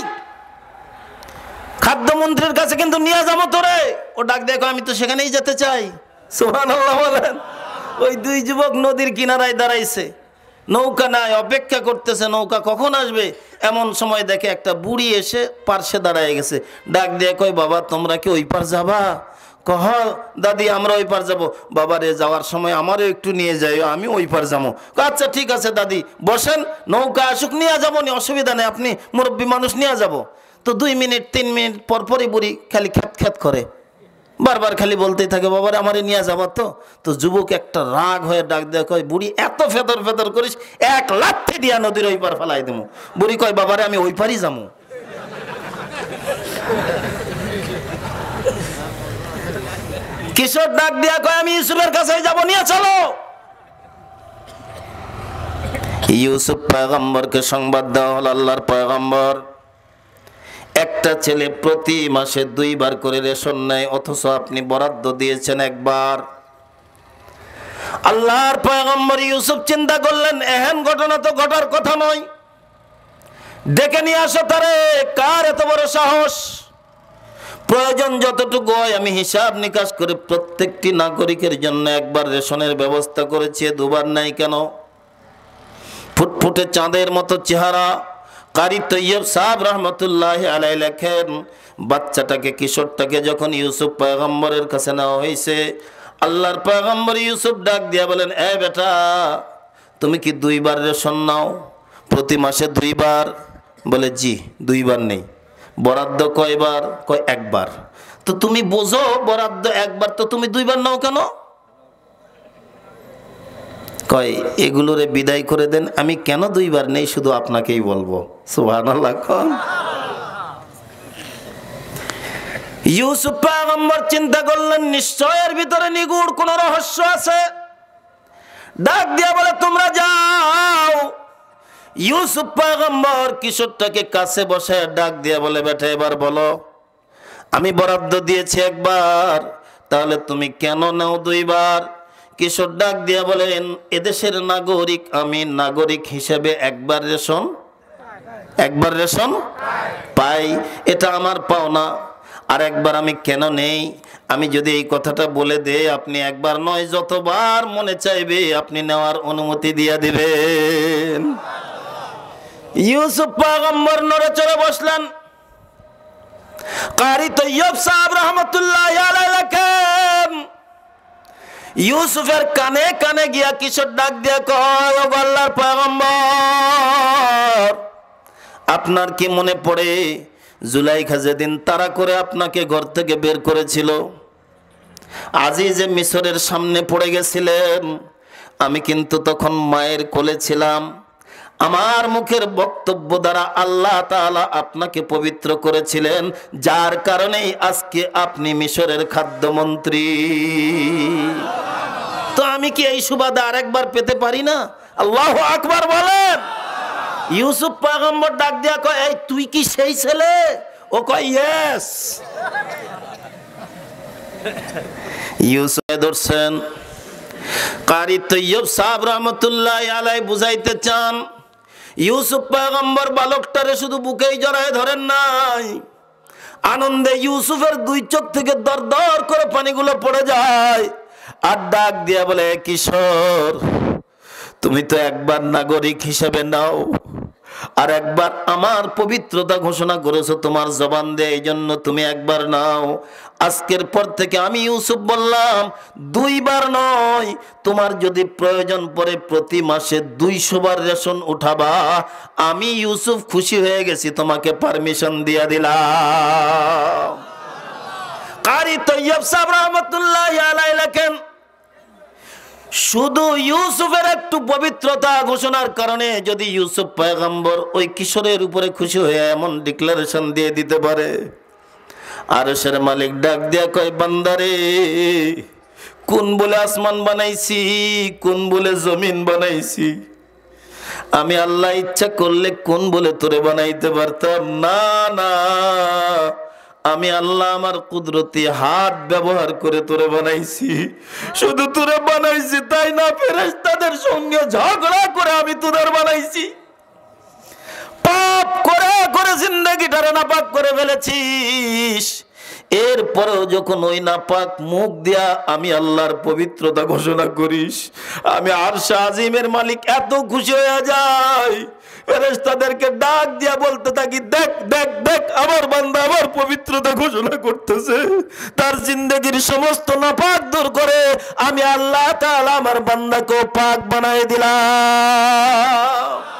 খাদ্যমন্ত্রীর কাছে কিন্তু নিয়ে যাবো তোরে ও ডাক দিয়ে কই আমি তো সেখানেই যেতে চাই সুবহানাল্লাহ বলেন ওই দুই যুবক নদীর কিনারায় দাঁড়াইছে নৌকা নাই অপেক্ষা করতেছে নৌকা কখন আসবে এমন সময় দেখে একটা বুড়ি এসে পার্শ্বে দাঁড়ায় গেছে ডাক দিয়ে কয় বাবা তোমরা কি ওই পার যাবা কহ দাদি আমরা ওই পার যাব বাবা রে যাওয়ার সময় আমারও একটু নিয়ে যাই আমি ওই পার যাবো আচ্ছা ঠিক আছে দাদি বসেন নৌকা আসুক নিয়ে যাবো নি অসুবিধা নেই আপনি মুরব্বী মানুষ নিয়ে যাব তো 2 মিনিট 3 মিনিট পরপরই বুড়ি খালি খ্যাত খ্যাত করে बार बार खाली बोलते ही थे बाबा हमारे नहीं जावा तो जुबक एक राग हो डाक दे कय बुढ़ी एत फेदर फेदर करिस एक लाठी दिया नदीर ओई पार फेलाई देमु बुढ़ी कय बाबा रे आमी ओई पारई जामु किशोर डाक दिया कय आमी ईश्वरेर काछे जाबो निया चलो ইউসুফ पैगम्बर के संवाद देওয়া হলো আল্লাহর पैगम्बर একটা ছেলে প্রতি মাসে দুইবার করে রেশন নেয় অথচ আপনি বরাদ্দ দিয়েছেন একবার আল্লাহর পয়গম্বর ইউসুফ চিন্তা করলেন এহেন ঘটনা তো ঘটার কথা নয় ডেকে নিয়ে আসো তারে কার এত বড় সাহস প্রয়োজন যতটুকু হয় আমি হিসাব নিকাশ করে প্রত্যেকটি নাগরিকের জন্য একবার রেশনের ব্যবস্থা করেছি দুবার নাই কেন ফুটফুটে চাঁদের মতো চেহারা कारी तैयब साहब रहमतुल्लाह अलैहि लेखेन बच्चाटाके किशोरटाके जखन यूसुफ पैगम्बरेर काछे नेওয়া হইছে আল্লাহর पैगम्बर यूसुफ डाक दिया बोलें ए बेटा तुम्हें कि दुई बार रेशन नाओ प्रति मासे दुई बार बोले जी दुई बार नहीं बराद्द कय बार कय एक बार तो तुम्हें बोझो बराद्द एक बार तो तुम्हें दुई बार नाओ केन কয় এগুলোরে বিদায় করে দেন আমি কেন দুইবার নেই শুধু আপনাকেই বলবো সুবহানাল্লাহ কোন ইউসুফ পয়গম্বর চিন্তা করলেন নিশ্চয় এর ভিতরে নিগূঢ় কোন রহস্য আছে ডাক দিয়া বলে তোমরা যাও ইউসুফ পয়গম্বর কিশোরটাকে কাছে বসে ডাক দিয়া বলে বেটা এবার বলো আমি বরাদ্দ দিয়েছি একবার তাহলে তুমি কেন নাও দুইবার কিশোর ডাক দিয়া বলেন এদেশের নাগরিক আমি নাগরিক হিসেবে একবার রেশন পাই এটা আমার পাওনা আর একবার আমি কেন নেই আমি যদি এই কথাটা বলে দেই আপনি একবার নয় যতবার মনে চাইবে আপনি নেওয়ার অনুমতি দিয়া দিবেন ইউসুফ পয়গম্বর নড়েচড়ে বসলেন কারি তৈয়ব সাহেব রহমতুল্লাহ আলাইহি লেখেন ইউসুফের কানে কানে গিয়া কিশোর ডাক দিয়া কয় ও আল্লাহর পয়গম্বর আপনার কি মনে পড়ে जुलाइखा जेदिन तारा करे आपनाके घर थेके बेर करेछिलो আজিজে মিশরের सामने पड़े गेছিলেন আমি কিন্তু তখন মায়ের কোলে ছিলাম আমার মুখের বক্তব্য দ্বারা আল্লাহ তাআলা আপনাকে পবিত্র করেছিলেন যার কারণেই আজকে আপনি মিশরের খাদ্যমন্ত্রী তো আমি কি এই সুবাদা আরেকবার পেতে পারি না আল্লাহু আকবার বলেন ইউসুফ পয়গম্বর ডাক দিয়া কয় এই তুই কি সেই ছেলে ও কয় ইয়েস आनंदे यूसुफेर दुई चोख थेके दर दर करे पानीगुलो पड़े जाए आर डाक दिया बोले किशोर तुमी तो एकबार नागरिक हिसेबे नाओ আর একবার আমার পবিত্রতা ঘোষণা করেছো তোমার জবান দিয়ে এইজন্য তুমি একবার নাও আজকের পর থেকে আমি ইউসুফ বললাম দুইবার নয় তোমার যদি প্রয়োজন পড়ে প্রতি মাসে 200 বার রেশন উঠাবা আমি ইউসুফ খুশি হয়ে গেছি তোমাকে পারমিশন দিয়ে দিলাম কারি তৈয়ব সাহেব রাহমাতুল্লাহি আলাইহি লেখেন শুধু ইউসুফের একটু পবিত্রতা ঘোষণার কারণে যদি ইউসুফ পয়গম্বর ওই কিশোরের উপরে খুশি হয়ে এমন ডিক্লারেশন দিয়ে দিতে পারে আরশের মালিক ডাক দিয়া কয় বান্দারে কোন বলে আসমান বানাইছি কোন বলে জমিন বানাইছি আমি আল্লাহ ইচ্ছা করলে কোন বলে তোরে বানাইতে পারতাম না না আমি আল্লাহ আমার কুদরতি হাত ব্যবহার করে তোরে বানাইছি শুধু তোরে বানাইছি তাই না ফেরেশতাদের সঙ্গে ঝগড়া করে আমি তোদের বানাইছি পাপ করে করে জিন্দেগিটারে নাপাক করে ফেলেছিস এরপরেও যখন ওই নাপাক মুখ দিয়া আমি আল্লাহর পবিত্রতা ঘোষণা করিস আমি আরশ আজিমের মালিক এত খুশি হয়ে যাই ফেরেশতাদেরকে ডাক দিয়া বলতে থাকি দেখ দেখ দেখ আমার বান্দা আমার পবিত্রতা ঘোষণা করতেছে তার জিন্দেগির সমস্ত নাপাক দূর করে আমি আল্লাহ তাআলা আমার বান্দাকে পাক বানায় দিলাম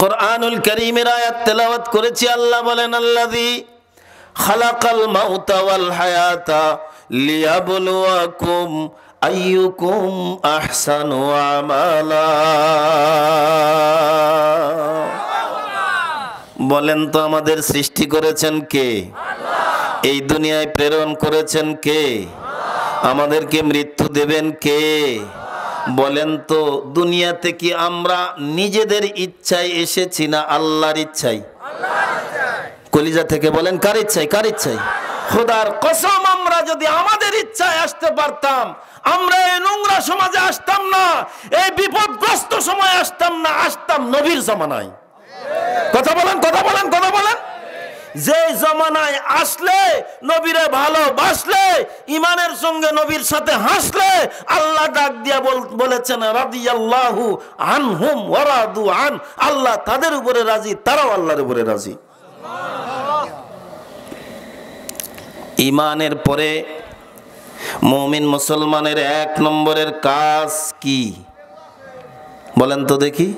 কুরআনুল কারীমের আয়াত তেলাওয়াত করেছি আল্লাহ বলেন আল্লাযী খালাকাল মাউতা ওয়াল হায়াতা লিয়াবলুয়াকুম আইয়ুকুম আহসানু আমালা বলেন তো আমাদের সৃষ্টি করেছেন কে আল্লাহ এই দুনিয়ায় প্রেরণ করেছেন কে আল্লাহ আমাদেরকে মৃত্যু দেবেন কে বলেন তো দুনিয়াতে কি আমরা নিজেদের ইচ্ছায় এসেছি না আল্লাহর ইচ্ছায় কলিজা থেকে বলেন কার ইচ্ছায় কার ইচ্ছায় খোদার কসম আমরা যদি আমাদের ইচ্ছায় আসতে পারতাম আমরা এই নোংরা সমাজে আসতাম না এই বিপদগ্রস্ত সময় আসতাম না আসতাম নবীর জামানায় কথা বলেন কথা বলেন কথা বলেন যে জমানায় আসলে নবীরে ভালোবাসলে ইমানের সঙ্গে নবীর সাথে হাসলে আল্লাহ ডাক দিয়া বলেছেন রাদিয়াল্লাহু আনহুম ওয়া রাদু আন আল্লাহ তাদের উপরে রাজি তারাও আল্লাহর উপরে রাজি সুবহানাল্লাহ ইমানের পরে মুমিন মুসলমানের এক নম্বরের কাজ কি বলেন তো দেখি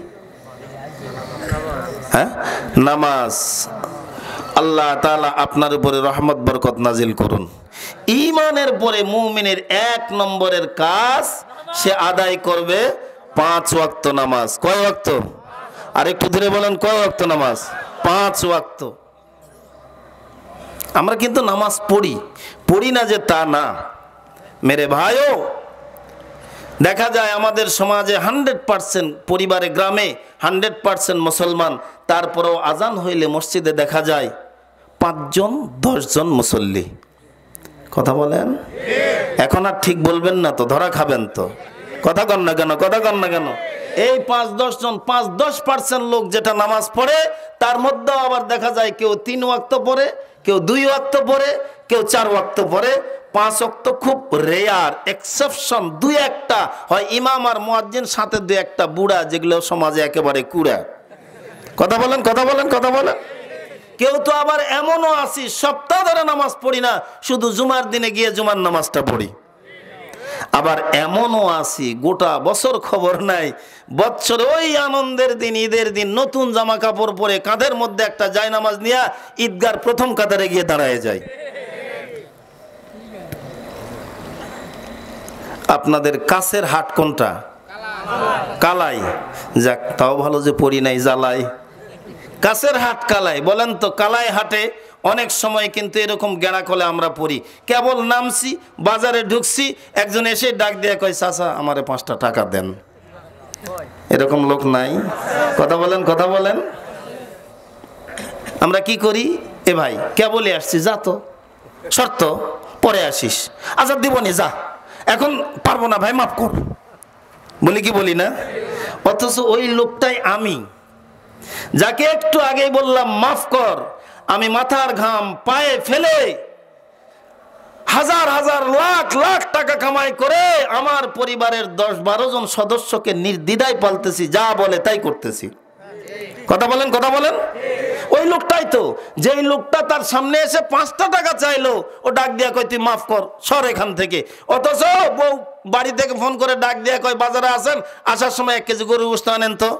হ্যাঁ নামাজ আল্লাহ তাআলা আপনার উপরে রহমত বরকত নাজিল করুন ঈমানের পরে মুমিনের এক নম্বরের কাজ সে আদায় করবে পাঁচ ওয়াক্ত নামাজ কয় ওয়াক্ত আর একটু ধরে বলেন কয় ওয়াক্ত নামাজ পাঁচ ওয়াক্ত আমরা কিন্তু নামাজ পড়ি পড়ি না যে তা না মেরে ভাইও देखा जाए आमादेर समाजे 100% परिवारे ग्रामे 100% मुसलमान तारपरेও आजान হইলে মসজিদে देखा जाए 5 जन 10 जन मुसल्ली कथा बोलें এখন আর ঠিক বলবেন না তো ধরা খাবেন তো কথা কন না কেন কথা কন না কেন এই 5-10 জন 5-10% লোক যেটা নামাজ পড়ে তার মধ্যে আবার দেখা যায় কেউ 3 ওয়াক্ত পড়ে কেউ 2 ওয়াক্ত পড়ে কেউ 4 ওয়াক্ত পড়ে 5 ওয়াক্ত খুব রেয়ার এক্সেপশন দুই একটা হয় ইমাম আর মুয়াজ্জিন সাথে দুই একটা বুড়া যেগুলো সমাজে একেবারে কুড়া কথা বলেন কথা বলেন কথা বলেন কেউ তো আবার এমনও আছে সপ্তাহ ধরে নামাজ পড়ি না শুধু জুমার দিনে গিয়ে জুমার নামাজটা পড়ি আবার এমনও আসি গোটা বছর খবর নাই, বছর ওই আনন্দের দিন ঈদের দিন নতুন জামা কাপড় পরে কাঁধের মধ্যে একটা জায়নামাজ নিয়ে ঈদগার প্রথম কাতারে গিয়ে দাঁড়ায় যায়। আপনাদের কাছের হাট কোনটা? কালাই। যাক, তাও ভালো যে পড়ি নাই জ্বালাই। কাছের হাট কালাই, বলেন তো কালাই হাটে অনেক সময় কিন্তু এরকম গেঁড়া কলে আমরা পড়ি, কেবল নামছি বাজারে ঢুকছি একজন এসে ডাক দিয়ে কয় চাচা আমারে 5টা টাকা দেন। এরকম লোক নাই? কথা বলেন, কথা বলেন। আমরা কি করি, এ ভাই কেবলই আসছি, যা তো শর্ত পরে আসিস, আজাদ দিবনি, যা এখন পারবো না ভাই মাফ কর, বলি কি বলি না? অথচ ওই লোকটাই আমি যাকে একটু আগেই বললাম মাফ কর, আমি মাথার ঘাম পায়ে ফেলে হাজার হাজার লাখ লাখ টাকা কামাই করে আমার পরিবারের 10-12 জন সদস্যকে নির্দ্বিধায় পালতেছি, যা বলে তাই করতেছি। কথা বলেন, কথা বলেন। ওই লোকটাই তো, যেই লোকটা তার সামনে এসে 5টা টাকা চাইলো, ও ডাক দিয়া কয় তুই মাফ কর, সর এখান থেকে। অথচ বউ বাড়ি থেকে ফোন করে ডাক দিয়া কয় বাজারে আসেন, আসার সময় 1 কেজি গরুর গোশত আনেন তো।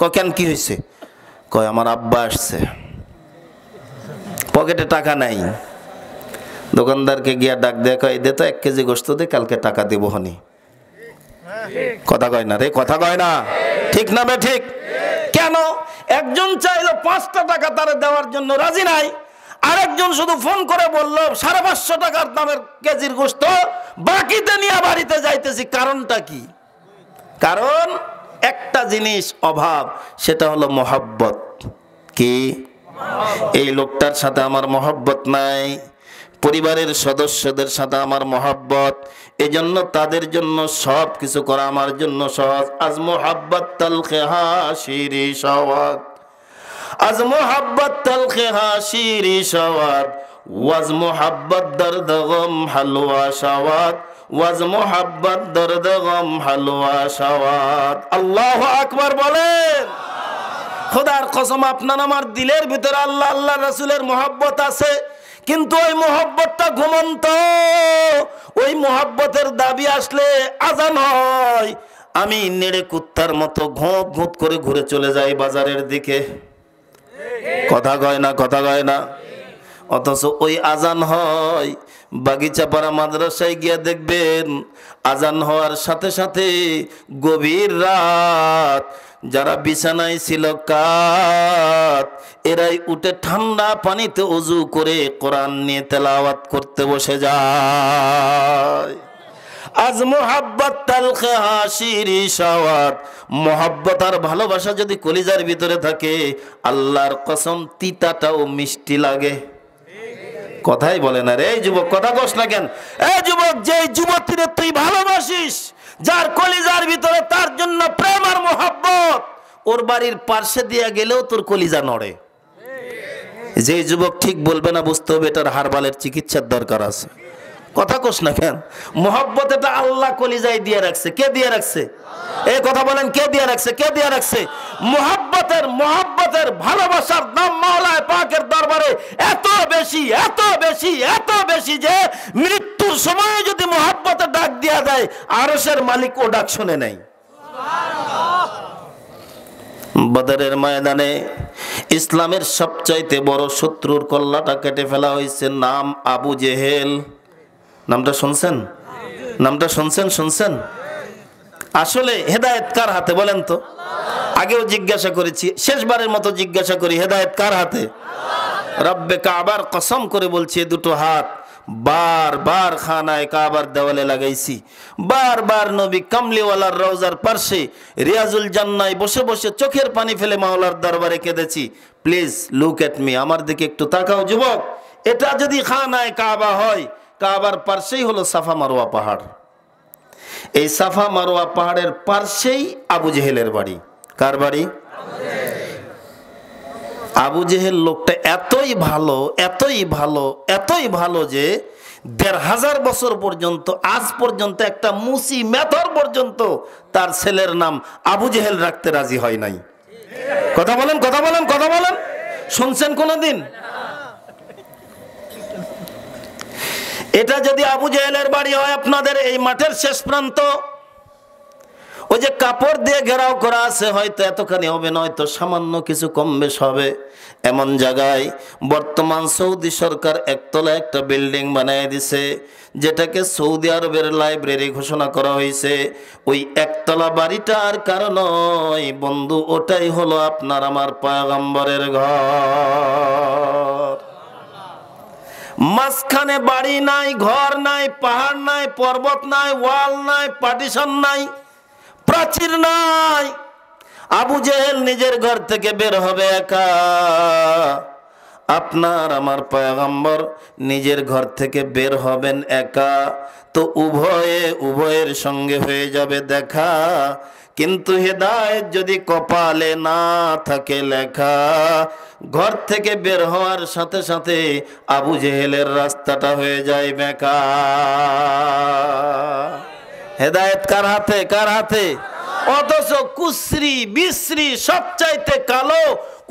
কয় কেন কি হয়েছে? কয় আমার আব্বা আসছে, পকেটে টাকা নাই। দোকানদারকে গিয়া ডাক দেয়া কয় দে তো 1 কেজি গোশত দে, কালকে টাকা দেবো হনি। কথা কয় না রে, কথা কয় না, ঠিক না বে ঠিক? কেন? একজন চাইলো 5টা টাকা তারে দেওয়ার জন্য রাজি নাই, আরেকজন শুধু ফোন করে বললো 550 টাকার দামের কেজির গোশত, বাকিতে নিয়ে বাড়িতে যাইতেছি। কারণটা কি? কারণ একটা জিনিস অভাব, সেটা হলো মহব্বত। কি এই লোকটার সাথে আমার মহব্বত নাই, পরিবারের সদস্যদের সাথে আমার মহব্বত, এজন্য তাদের জন্য সব কিছু করা আমার জন্য সহজ। আজ মহব্বত তালকে হাসিরি সওয়াদ, আজ মহব্বত তালকে হাসিরি সওয়াদ, ওয়াজ মহব্বত দর্দ গম হালওয়া সওয়াদ, ওয়াজ মহব্বত দর্দ গম হালওয়া সওয়াদ। আল্লাহু আকবার বলেন। খোদার কসম, আপনার আমার দিলের ভিতরে আল্লাহ আল্লাহ রাসূলের মহব্বত আছে, কিন্তু ওই মহব্বতটা ঘুমন্ত। ওই মহব্বতের দাবি আসলে আজান হয়, আমি নেড়ে কুত্তার মতো ঘোঁত ঘোঁত করে ঘুরে চলে যাই বাজারের দিকে। কথা কয় না, কথা কয় না। অথচ ওই আজান হয়, বাগিচাপাড়া মাদ্রাসায় গিয়া দেখবেন আজান হওয়ার সাথে সাথে গভীর রাত, যারা বিছানায় ছিল কাত, এরাই উঠে ঠান্ডা পানিতে ওযু করে কোরআন নিয়ে তেলাওয়াত করতে বসে যায়। আজ মোহাব্বত তালকে হাসিরি সওয়াদ, মোহাব্বত আর ভালোবাসা যদি কলিজার ভিতরে থাকে আল্লাহর কসম তিতাটাও মিষ্টি লাগে। কথাই বলে না রে যুবক, কথা কস না কেন? এই যুবক, যে যুবতীরে তুই ভালোবাসিস, যার কলিজার ভিতরে তার জন্য প্রেম আর মহব্বত, ওর বাড়ির পার্শ্বে দিয়া গেলেও তোর কলিজা নড়ে। যে যুবক ঠিক বলবে না, বুঝতে হবে এটার হারবালের চিকিৎসার দরকার আছে। কথা কস না কেন? মহব্বত এটা আল্লাহ কলিজায় দিয়ে রাখছে। কে দিয়ে রাখছে? এই কথা বলেন, কে দিয়ে রাখছে? কে দিয়ে রাখছে? মহব্বতের, মহব্বতের ভালোবাসার দাম মাওলায় পাকের দরবারে এত বেশি, এত বেশি, এত বেশি যে মৃত্যুর সময়ে যদি মহব্বতে ডাক দেয়া যায় আরশের মালিক ও ডাক শুনে নাই। বদরের ময়দানে ইসলামের সবচাইতে বড় শত্রুর কল্লাটা কেটে ফেলা হয়েছে, নাম আবু জেহেল। নামটা শুনছেন? নামটা শুনছেন? শুনছেন? আসলে হেদায়েত কার হাতে বলেন তো? আগেও জিজ্ঞাসা করেছি, শেষবারের মতো জিজ্ঞাসা করি, হেদায়েত কার হাতে? রব্বে কাবার কসম করে বলছি, দুটো হাত বার বার খানায় কাবার দেওয়ালে লাগাইছি, বার বার নবী কামলিওয়ালার রওজার পাশে রিয়াজুল জান্নায় বসে বসে চোখের পানি ফেলে মাওলার দরবারে কেঁদেছি। প্লিজ লুক এট মি, আমার দিকে একটু তাকাও যুবক। এটা যদি খানায় কাবা হয়, কাবার পার্শ্বেই হলো সাফা মারোয়া পাহাড়, এই সাফা মারোয়া পাহাড়ের পার্শ্বেই আবু জেহেলের বাড়ি। কার বাড়ি? আবু জেহেল লোকটা এতই ভালো, এতই ভালো, এতই ভালো যে 1500 বছর পর্যন্ত, আজ পর্যন্ত একটা মুসি মেথর পর্যন্ত তার ছেলের নাম আবু জেহেল রাখতে রাজি হয় নাই। কথা বলেন, কথা বলেন, কথা বলেন। শুনছেন কোনোদিন? এটা যদি আবু জাহেলের বাড়ি হয় আপনাদের এই মাঠের শেষ প্রান্ত ওই যে কাপড় দিয়ে ঘেরাও করা আছে হয়তো এতখানি হবে না হয়তো সামান্য কিছু কম বেশ হবে এমন জায়গায় বর্তমান সৌদি সরকার একতলা একটা বিল্ডিং বানিয়ে দিয়েছে যেটাকে সৌদি আরবের লাইব্রেরি ঘোষণা করা হয়েছে ওই একতলা বাড়িটার কারণ ওই বন্ধু ওটাই হলো আপনার আমার পয়গম্বরের ঘর মাঝখানে বাড়ি নাই ঘর নাই পাহাড় নাই পর্বত নাই ওয়াল নাই পার্টিশন নাই প্রাচীর নাই আবু জেহেল নিজের ঘর থেকে বের হবে একা আপনার আমার পয়গম্বর নিজের ঘর থেকে বের হবেন একা তো উভয়ে উভয়ের সঙ্গে হয়ে যাবে দেখা কিন্তু হেদায়েত যদি কপালে না থাকে লেখা ঘর থেকে বের হওয়ার সাথে সাথে আবু জেহেলের রাস্তাটা হয়ে যায় বেকা হেদায়েত কার হাতে অথচ কুশ্রী বিশ্রী সবচাইতে কালো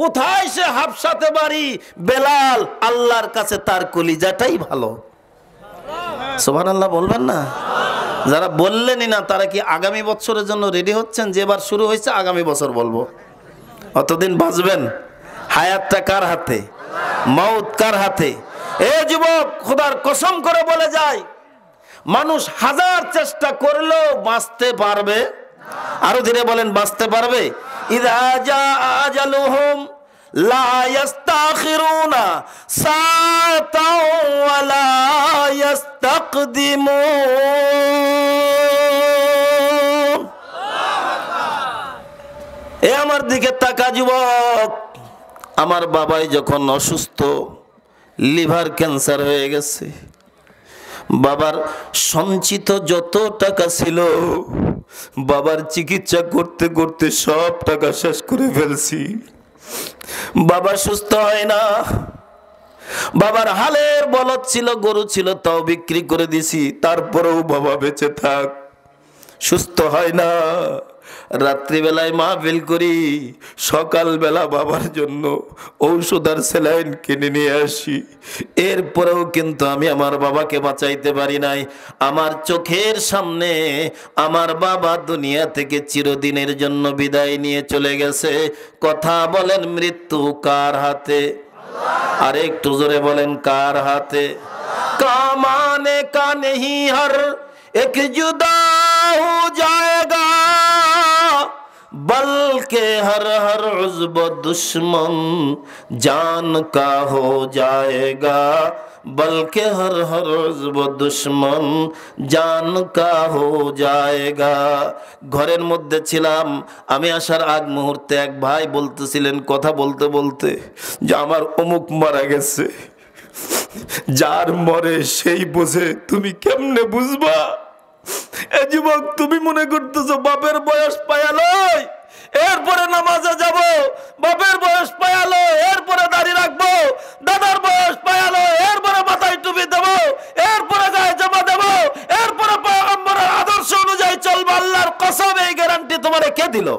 কোথায় সে হাবশাতে বাড়ি বেলাল আল্লাহর কাছে তার কলিজাটাই ভালো সুবহানাল্লাহ বলবেন না যারা বললেনই না তারা কি আগামী বছরের জন্য রেডি হচ্ছেন যে এবার শুরু হয়েছে আগামী বছর বলবো অতদিন বাঁচবেন হায়াতটা কার হাতে মউত কার হাতে এ যুবক খোদার কসম করে বলে যায় মানুষ হাজার চেষ্টা করলেও বাঁচতে পারবে আরো ধীরে বলেন বাঁচতে পারবে ইযা জা আজালুহুম লা ইস্তাখিরুনা সাআতাও ওয়া লা ইস্তাকদিমুন এ আমার দিকে তাকা যুবক আমার বাবাই যখন অসুস্থ লিভার ক্যান্সার হয়ে গেছে বাবার সঞ্চিত যত টাকা ছিল বাবার চিকিৎসা করতে করতে সব টাকা শেষ করে ফেলছি বাবা সুস্থ হয় না বাবার হালের বলদ ছিল গরু ছিল তাও বিক্রি করে দিছি তারপরেও বাবা বেঁচে থাক সুস্থ হয় না রাত্রিবেলায় মাহফিল করি সকালবেলা বাবার জন্য ঔষধ আর স্যালাইন কিনে নিয়ে আসি এরপরেও কিন্তু আমি আমার বাবাকে বাঁচাইতে পারি নাই আমার চোখের সামনে আমার বাবা দুনিয়া থেকে চিরদিনের জন্য বিদায় নিয়ে চলে গেছে কথা বলেন মৃত্যু কার হাতে আর একটু জোরে বলেন কার হাতে কামানে কা নেহি হর এক জুদা হো জায়েগা बल्कि हर हर उज्ब दुश्मन जान का हो जाएगा बल्कि हर हर उज्ब दुश्मन जान का हो जाएगा ঘরের মধ্যে ছিলাম আমি আসার আগ মুহূর্তে এক ভাই বলতেছিলেন কথা বলতে বলতে যে আমার অমুক মারা গেছে যার মরে সেই বোঝে তুমি কেমনে বুঝবা এ যুবক তুমি মনে করতেছো বাপের বয়স পায়া লয় এরপরে নামাজে যাব বাপের বয়স পায়া লয় এরপরে দাড়ি রাখবো দাদার বয়স পায়া লয় এরপরে মাথায় টুপি দেব এরপরে গায়ে জামা দেব এরপরে পয়গম্বরের আদর্শ অনুযায়ী চলবে আল্লাহর কসম এই গ্যারান্টি তোমারে কে দিল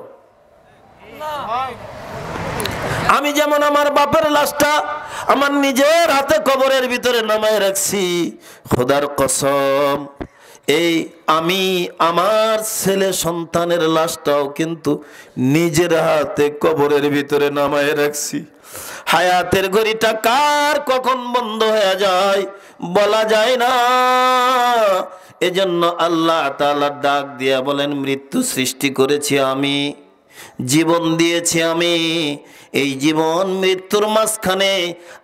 আমি যেমন আমার বাপের লাশটা আমার নিজের হাতে কবরের ভিতরে নামায় রাখছি খোদার কসম এই আমি আমার ছেলে সন্তানের লাশটাও কিন্তু নিজের হাতে কবরের ভিতরে নামায় রাখছি হায়াতের ঘড়িটা কার কখন বন্ধ হয়ে যায় বলা যায় না এজন্য আল্লাহ তাআলা ডাক দিয়া বলেন মৃত্যু সৃষ্টি করেছি আমি জীবন দিয়েছি আমি এই জীবন মৃত্যুর মাঝখানে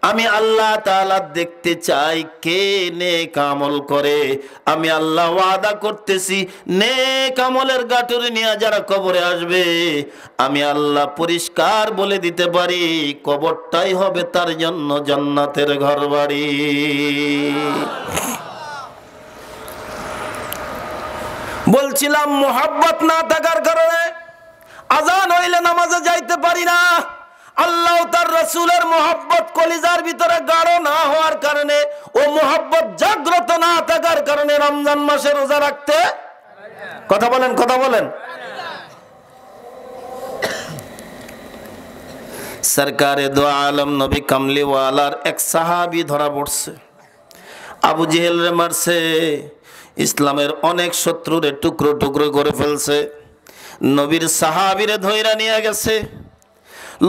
আমি আল্লাহ তাআলা দেখতে চাই কে নেক আমল করে আমি আল্লাহ ওয়াদা করতেছি নেক আমলের গাঁটুরি নিয়ে যারা কবরে আসবে আমি আল্লাহ পরিষ্কার বলে দিতে পারি কবরটাই হবে তার জন্য জান্নাতের ঘর বাড়ি বলছিলাম মোহাব্বত না থাকার কারণে আজান হইলে নামাজে যাইতে পারি না আল্লাহ তার রাসূলের মহব্বত কলিজার ভিতরে গাঢ় না হওয়ার কারণে ও মহব্বত জাগ্রত না থাকার কারণে রমজান মাসে রোজা রাখতে কথা বলেন সরকারে দু আলম নবী কামলিওয়ালার এক সাহাবী ধরা পড়ছে আবু জেহেল রে মারছে, ইসলামের অনেক শত্রুরে টুকরো টুকরো করে ফেলছে, নবীর সাহাবীরে ধইরা নিয়ে গেছে,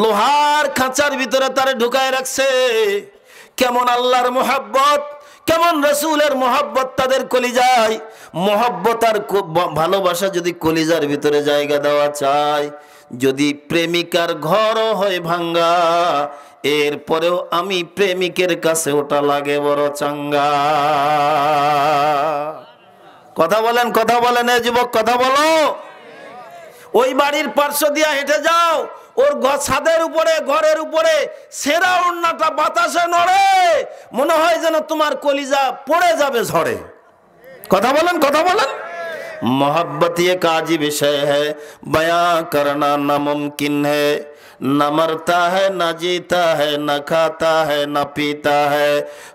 লোহার খাঁচার ভিতরে তারে ঢুকায় রাখছে। কেমন আল্লাহর মোহাব্বত, কেমন রাসূলের মোহাব্বত, তাদের কলিজায় মোহাব্বত আর ভালোবাসা যদি কলিজার ভিতরে জায়গা দেওয়া চায়, যদি প্রেমিকার ঘর হয় ভাঙ্গা, এরপরেও আমি প্রেমিকের কাছে ওটা লাগে বড় চাঙ্গা। কথা বলেন যুবক, কথা বলো। ওই বাড়ির পার্শ্ব দিয়া হেঁটে যাও, ওর ছাদের উপরে ঘরের উপরে সেরা ওড়নাটা বাতাসে নড়ে, মনে হয় যেন তোমার কলিজা পড়ে যাবে ঝড়ে। কথা বলেন, কথা বলেন। मोहब्बत ये काजी विषय है, बयां करना नामुमकिन है। न मरता है, न जीता है, न खाता है, न पीता है।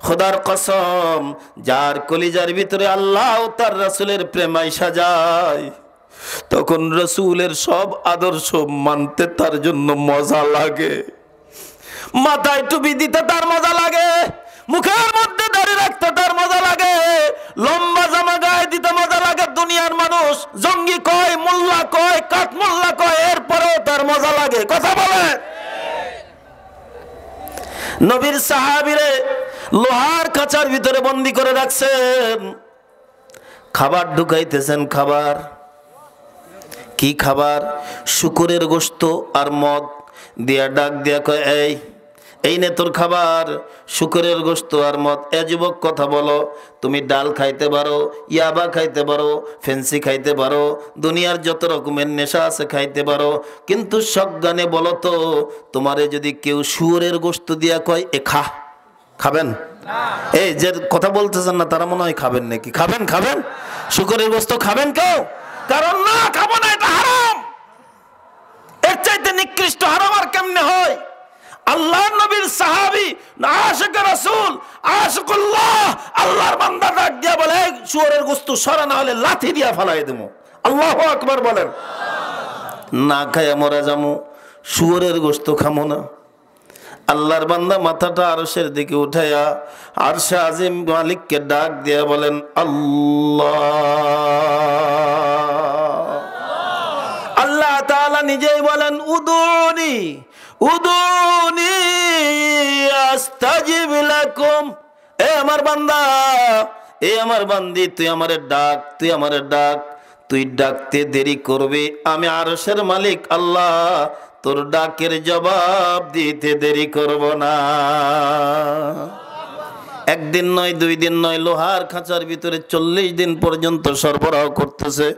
खुदार कसम, जार कलिजार भितरे अल्लाह तार रसूलेर प्रेमाय सजाय, तखन रसूलेर सब आदर्श मानते तार जन्य मजा लागे, माथाय टुपी दिते तार मजा लागे, মুখের মধ্যে দাঁড়িয়ে রাখতে তার মজা লাগে, লম্বা জামা গায়ে দিতে মজা লাগে। দুনিয়ার মানুষ জঙ্গি কয়, মোল্লা কয়, কাঠমোল্লা কয়, এরপরেও তার মজা লাগে। কথা বলে নবীর সাহাবীরে লোহার খাঁচার ভিতরে বন্দি করে রাখছেন, খাবার ঢুকাইতেছেন। খাবার কি খাবার? শুকুরের গোশত আর মদ দিয়া ডাক দিয়া কয়, এই এই নে তোর খাবার, শুকরের গোশত আর মদ। এ যুবক, কথা বলো। তুমি ডাল খাইতে পারো, ইয়াবা খাইতে পারো, ফেন্সি খাইতে পারো, দুনিয়ার যত রকমের নেশা আছে খাইতে পারো, কিন্তু সজ্ঞানে বলো তো, তোমারে যদি কেউ শুয়োরের গোশত দিয়া কয় এ খা, খাবেন? এই যে কথা বলতেছেন না, তারা মনে হয় খাবেন নাকি? খাবেন, খাবেন। শুকরের গোশত খাবেন কেউ? কারণ না, খাবো না, এটা হারাম। এর চাইতে নিকৃষ্ট হারাম আর কেমনে হয়? আল্লাহ নবীর সাহাবী আশিক রাসূল আশিকুল্লাহ আল্লাহর বান্দা ডাক দিয়া বলে, শুয়োরের গোশত সরা না হলে লাথি দিয়া ফালাই দেবো। আল্লাহু আকবার বলেন। না খায়া মরে যামু, শুয়োরের গোশত খামো না। আল্লাহর বান্দা মাথাটা আরশের দিকে উঠাইয়া আরশে আজিম মালিককে ডাক দিয়া বলেন, আল্লাহ। আল্লাহ তাআলা নিজেই বলেন, উদুনি উদুনি আস্তাজিব লাকুম। এ আমার বান্দা, এ আমার বান্দি, তুই আমারে ডাক, তুই আমারে ডাক। তুই ডাকতে দেরি করবে, আমি আরশের মালিক আল্লাহ তোর ডাকের জবাব দিতে দেরি করব না। একদিন নয়, দুই দিন নয়, লোহার খাঁচার ভিতরে 40 দিন পর্যন্ত সরবরাহ করতেছে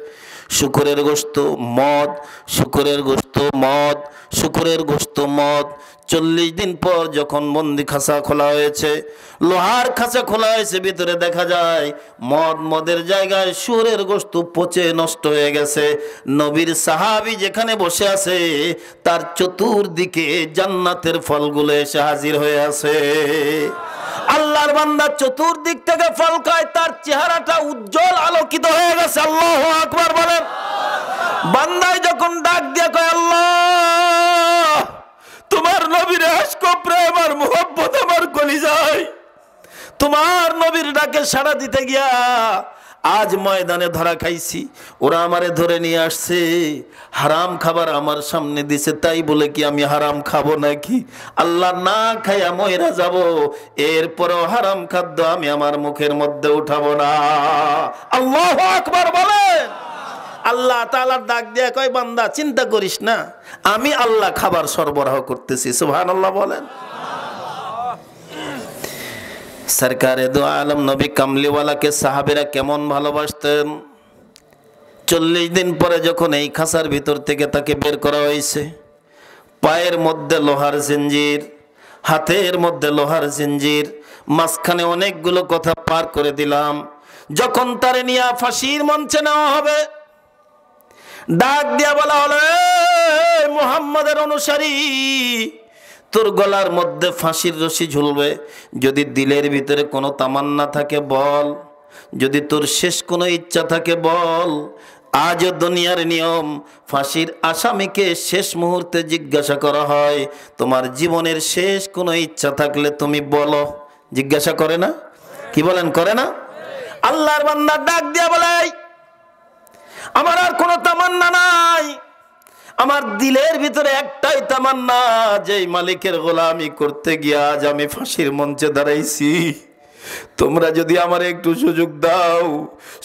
শুকরের গোশত মদ, শুকরের গোশত মদ, শুকরের গোশত মদ। 40 দিন পর যখন বন্দি খাঁচা খোলা হয়েছে, লোহার খাঁচা খোলা হয়েছে, ভিতরে দেখা যায় মদ, মদের জায়গায় শুয়োরের গোশত পচে নষ্ট হয়ে গেছে। নবীর সাহাবী যেখানে বসে আছে তার চতুর্দিকে জান্নাতের ফলগুলো এসে হাজির হয়ে আছে। আল্লাহর বান্দা চতুর্দিক থেকে ফল খায়, তার চেহারাটা উজ্জ্বল আলোকিত হয়ে গেছে। আল্লাহু আকবার বলেন। বান্দায় যখন ডাক দিয়ে কয়, আল্লাহ তোমার নবীর আশক প্রেম আর মোহব্বত আমার কলিজায়, তোমার নবীর ডাকে সাড়া দিতে গিয়া আজ ময়দানে ধরা খাইছি। ওরা আমারে ধরে নিয়ে আসছে, হারাম খাবার আমার সামনে দিছে, তাই বলে কি আমি হারাম খাবো নাকি? আল্লাহ, না খাইয়া মইরা যাব, এরপরও হারাম খাদ্য আমি আমার মুখের মধ্যে উঠাবো না। আল্লাহু আকবার বলেন। আল্লাহ তাআলা ডাক দিয়া কয়, বান্দা চিন্তা করিস না, আমি আল্লাহ খাবার সরবরাহ করতেছি। সুবহানাল্লাহ বলেন। সরকারে দু আলম নবী কামলিওয়ালাকে সাহাবীরা কেমন ভালোবাসতেন। 40 দিন পরে যখন এই খাঁচার ভিতর থেকে তাকে বের করা হয়েছে, পায়ের মধ্যে লোহার জিঞ্জির, হাতের মধ্যে লোহার জিঞ্জির, মাঝখানে অনেকগুলো কথা পার করে দিলাম। যখন তারে নিয়ে ফাঁসির মঞ্চে নেওয়া হবে, ডাক দিয়া বলা হলো, মুহাম্মাদের অনুসারী, তোর গলার মধ্যে ফাঁসির রশি ঝুলবে। যদি দিলের ভিতরে কোনো তামান্না থাকে বল, যদি তোর শেষ কোনো ইচ্ছা থাকে বল। আজও দুনিয়ার নিয়ম, ফাঁসির আসামিকে শেষ মুহূর্তে জিজ্ঞাসা করা হয়, তোমার জীবনের শেষ কোনো ইচ্ছা থাকলে তুমি বলো। জিজ্ঞাসা করে না? कि बोलें करे ना अल्लाहर बंदा डाक दिया बोले আমার আর কোনো তামান্না নাই আমার দিলের ভিতরে একটাই তামান্না যেই মালিকের গোলামি করতে গিয়া আজ আমি ফাঁসির মঞ্চে দাঁড়াইছি তোমরা যদি আমার একটু সুযোগ দাও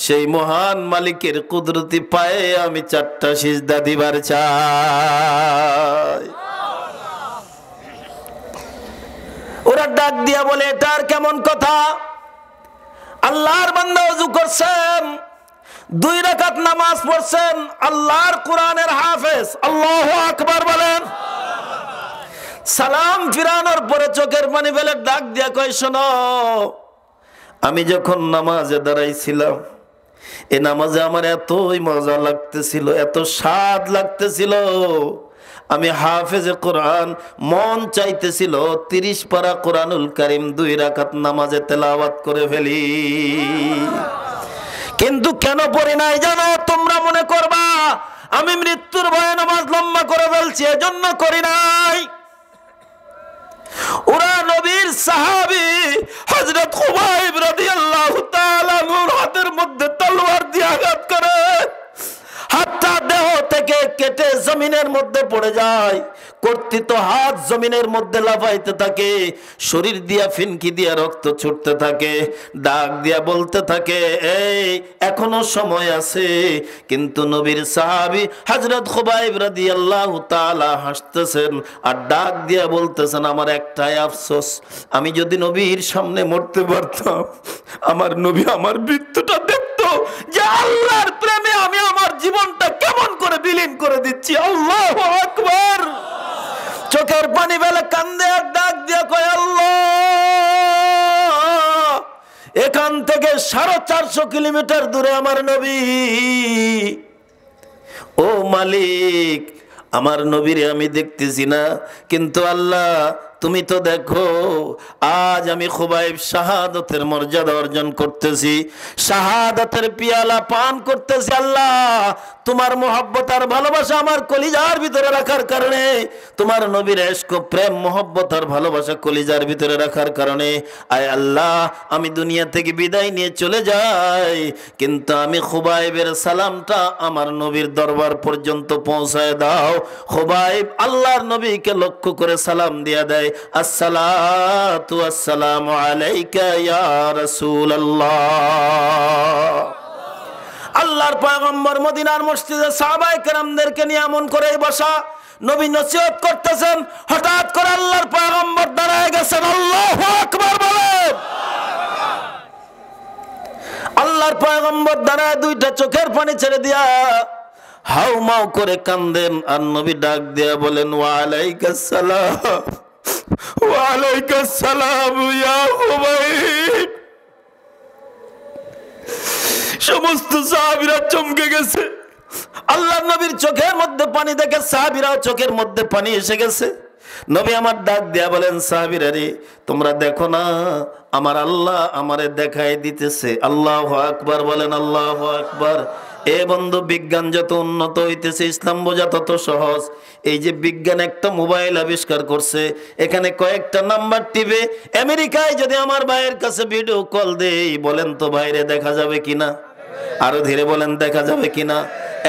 সেই মহান মালিকের কুদরতি পায়ে আমি চারটা সিজদা দিবার চাই ওরা ডাক দিয়া বলে এটার কেমন কথা আল্লাহর বান্দা ওযু করছেন দুই রাকাত নামাজ পড়ছেন আল্লাহর কোরআনের হাফেজ আল্লাহু আকবার বলেন সালাম ফিরানোর পরে চোখের পানি ফেলে ডাক দিয়া কয় শোনো আমি যখন নামাজে দাঁড়াইছিলাম এই নামাজে আমার এতই মজা লাগতেছিল এত স্বাদ লাগতেছিল আমি হাফেজে কোরআন মন চাইতেছিল ৩০ পারা কোরআনুল কারীম দুই রাকাত নামাজে তেলাওয়াত করে ফেলি কিন্তু কেন পড়ি নাই জানো তোমরা মনে করবা আমি মৃত্যুর ভয়ে নামাজ লম্বা করে ফেলছি এজন্য করি নাই ওরা নবীর সাহাবী হযরত খুবাইব রাদিয়াল্লাহু তাআলা মুরাদের মধ্যে তলোয়ার দিয়ে আঘাত করে হাতটা দেহ থেকে কেটে জমিনের মধ্যে পড়ে যায় কর্তিত হাত জমিনের মধ্যে লাফাইতে থাকে শরীর দিয়া ফিনকি দিয়া রক্ত ছুটতে থাকে ডাক দিয়া বলতে থাকে এই এখনো সময় আছে কিন্তু নবীর সাহাবী হযরত খুবাইব রাদিয়াল্লাহু তাআলা হাসতেছেন আর ডাক দিয়া বলতেছেন আমার একটাই আফসোস আমি যদি নবীর সামনে মরতে পারতাম আমার নবী আমার মৃত্যুটা দেখতো যে আল্লাহর প্রেমে আমি আমার জীবনটা কেমন করে বিলীন করে দিচ্ছি আল্লাহু আকবার চোখের পানি ফেলে কান্দে আর ডাক দিয়ে কয় আল্লাহ এখান থেকে 450 কিলোমিটার দূরে আমার নবী ও মালিক আমার নবীরে আমি দেখতেছি না কিন্তু আল্লাহ তুমি তো দেখো আজ আমি খুবাইব শাহাদাতের মর্যাদা অর্জন করতেছি শাহাদাতের পিয়ালা পান করতেছি আল্লাহ তোমার মোহব্বত আর ভালোবাসা আমার কলিজার ভিতরে রাখার কারণে তোমার নবীর ইশক প্রেম মোহব্বত আর ভালোবাসা কলিজার ভিতরে রাখার কারণে আয় আল্লাহ আমি দুনিয়া থেকে বিদায় নিয়ে চলে যাই কিন্তু আমি খুবাইবের সালামটা আমার নবীর দরবার পর্যন্ত পৌঁছায় দাও খুবাইব আল্লাহর নবীকে লক্ষ্য করে সালাম দিয়া দেয় আসসালাতু আসসালামু আলাইকা ইয়া রাসূলুল্লাহ আল্লাহর পয়গম্বর মদিনার মসজিদে সাহাবায়ে কেরামদেরকে নিয়ে আমন করে বসা নবী নসিহত করতেছেন হঠাৎ করে আল্লাহর পয়গম্বর দাঁড়ায় গেছেন আল্লাহু আকবার বলেন আল্লাহর পয়গম্বর দাঁড়ায় দুইটা চোখের পানি ছেড়ে দিয়া হাউমাউ করে কান্দেন আর নবী ডাক দিয়া বলেন ওয়া আলাইকাস সালাম वालेकुम सलाम या खुबाइब समस्त साहबीरा चमके गेছে আল্লাহর নবীর চোখের মধ্যে পানি দেখে সাহাবীরাও চোখের মধ্যে পানি এসে গেছে নবী আমার ডাক দিয়া বলেন সাহাবীরা রে তোমরা দেখো না আমার আল্লাহ আমারে দেখাই দিতেছে আল্লাহু আকবার বলেন আল্লাহু আকবার এ বন্ধু বিজ্ঞান যত উন্নত হইতেছে ইসলাম বোঝা তত সহজ এই যে বিজ্ঞান একটা মোবাইল আবিষ্কার করছে এখানে কয়েকটা নাম্বার টিপে আমেরিকায় যদি আমার ভাইয়ের কাছে ভিডিও কল দেই বলেন তো ভাইরে দেখা যাবে কিনা আরো ধীরে বলেন দেখা যাবে কিনা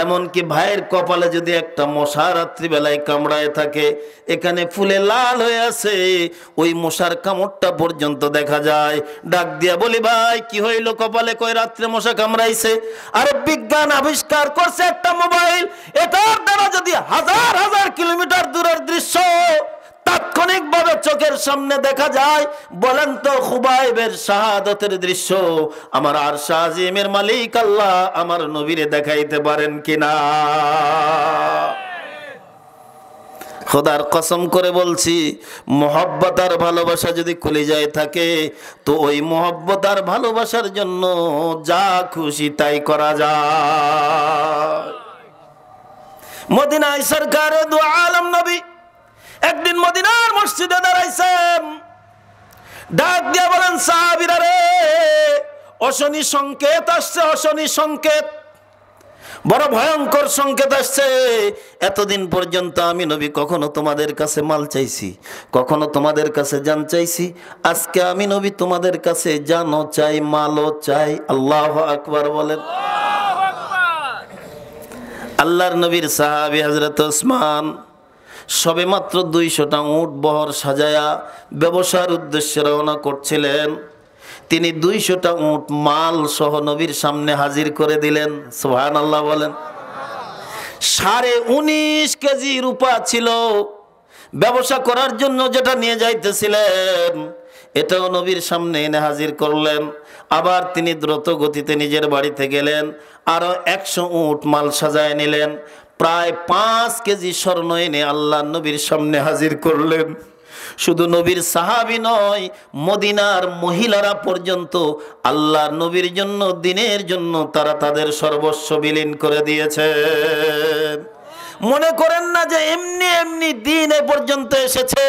এমনকি ভাইয়ের কপালে যদি একটা মশা রাত্রিবেলায় কামড়ায় থাকে এখানে ফুলে লাল হয়ে আছে ওই মশার কামড়টা পর্যন্ত দেখা যায় ডাক দিয়া বলি ভাই কি হইল কপালে কই রাত্রে মশা কামড়াইছে আর বিজ্ঞান আবিষ্কার করছে একটা মোবাইল এটার দ্বারা যদি হাজার হাজার কিলোমিটার দূরের দৃশ্য তাৎক্ষণিক ভাবে চোখের সামনে দেখা যায় বলেন তো খুবাইবের শাহাদাতের দৃশ্য আমার আরশ আজিমের মালিক আল্লাহ আমার নবীরে দেখাইতে পারেন কিনা খোদার কসম করে বলছি মোহব্বত আর ভালোবাসা যদি কলিজায় থাকে তো ওই মোহব্বত আর ভালোবাসার জন্য যা খুশি তাই করা যায় মদিনায় সরকারে দু আলম নবী একদিন মদিনার মসজিদে দাঁড়াইছেন ডাক দিয়া বলেন সাহাবীরা রে অশনি সংকেত আসছে অশনি সংকেত बड़ भयंकर संकेत आसছে এতদিন পর্যন্ত আমি নবী কখনো তোমাদের কাছে মাল চাইছি কখনো তোমাদের কাছে জান চাইছি আজকে আমি নবী তোমাদের কাছে জানও চাই মালও চাই আল্লাহু আকবার বলেন আল্লাহু আকবার আল্লাহর নবীর সাহাবী হযরত ওসমান সবে মাত্র ২০০টা উট বহর সাজায়া ব্যবসার উদ্দেশ্যে রওনা করছিলেন তিনি ২০০টা উট মাল সহ নবীর সামনে হাজির করে দিলেন সুবহানাল্লাহ বলেন ১৯.৫ কেজি রূপা ছিল ব্যবসা করার জন্য যেটা নিয়ে যাইতেছিলেন এটাও নবীর সামনে এনে হাজির করলেন আবার তিনি দ্রুত গতিতে নিজের বাড়িতে গেলেন আরো ১০০ উট মাল সাজায় নিলেন প্রায় ৫ কেজি স্বর্ণ এনে আল্লাহর নবীর সামনে হাজির করলেন শুধু নবীর সাহাবী নয় মদিনার মহিলারা পর্যন্ত আল্লাহর নবীর জন্য দ্বীনের জন্য তারা তাদের সর্বস্ব বিলীন করে দিয়েছে মনে করেন না যে এমনি এমনি দ্বীন এ পর্যন্ত এসেছে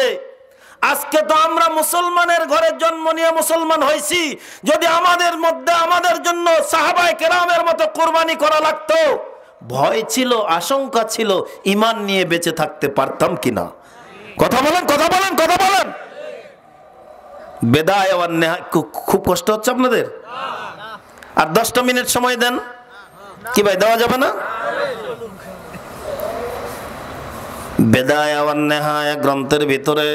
আজকে তো আমরা মুসলমানের ঘরে জন্ম নিয়ে মুসলমান হইছি যদি আমাদের মধ্যে আমাদের জন্য সাহাবায়ে কেরামের মতো কুরবানি করা লাগতো ভয় ছিল আশঙ্কা ছিল ঈমান নিয়ে বেঁচে থাকতে পারতাম কিনা কথা বলেন কথা বলেন কথা বলেন বেদায় আর নেহা খুব কষ্ট হচ্ছে আপনাদের না আর 10টা মিনিট সময় দেন কি ভাই দেওয়া যাবে না বেদায় আর নেহা গ্রন্থের ভিতরে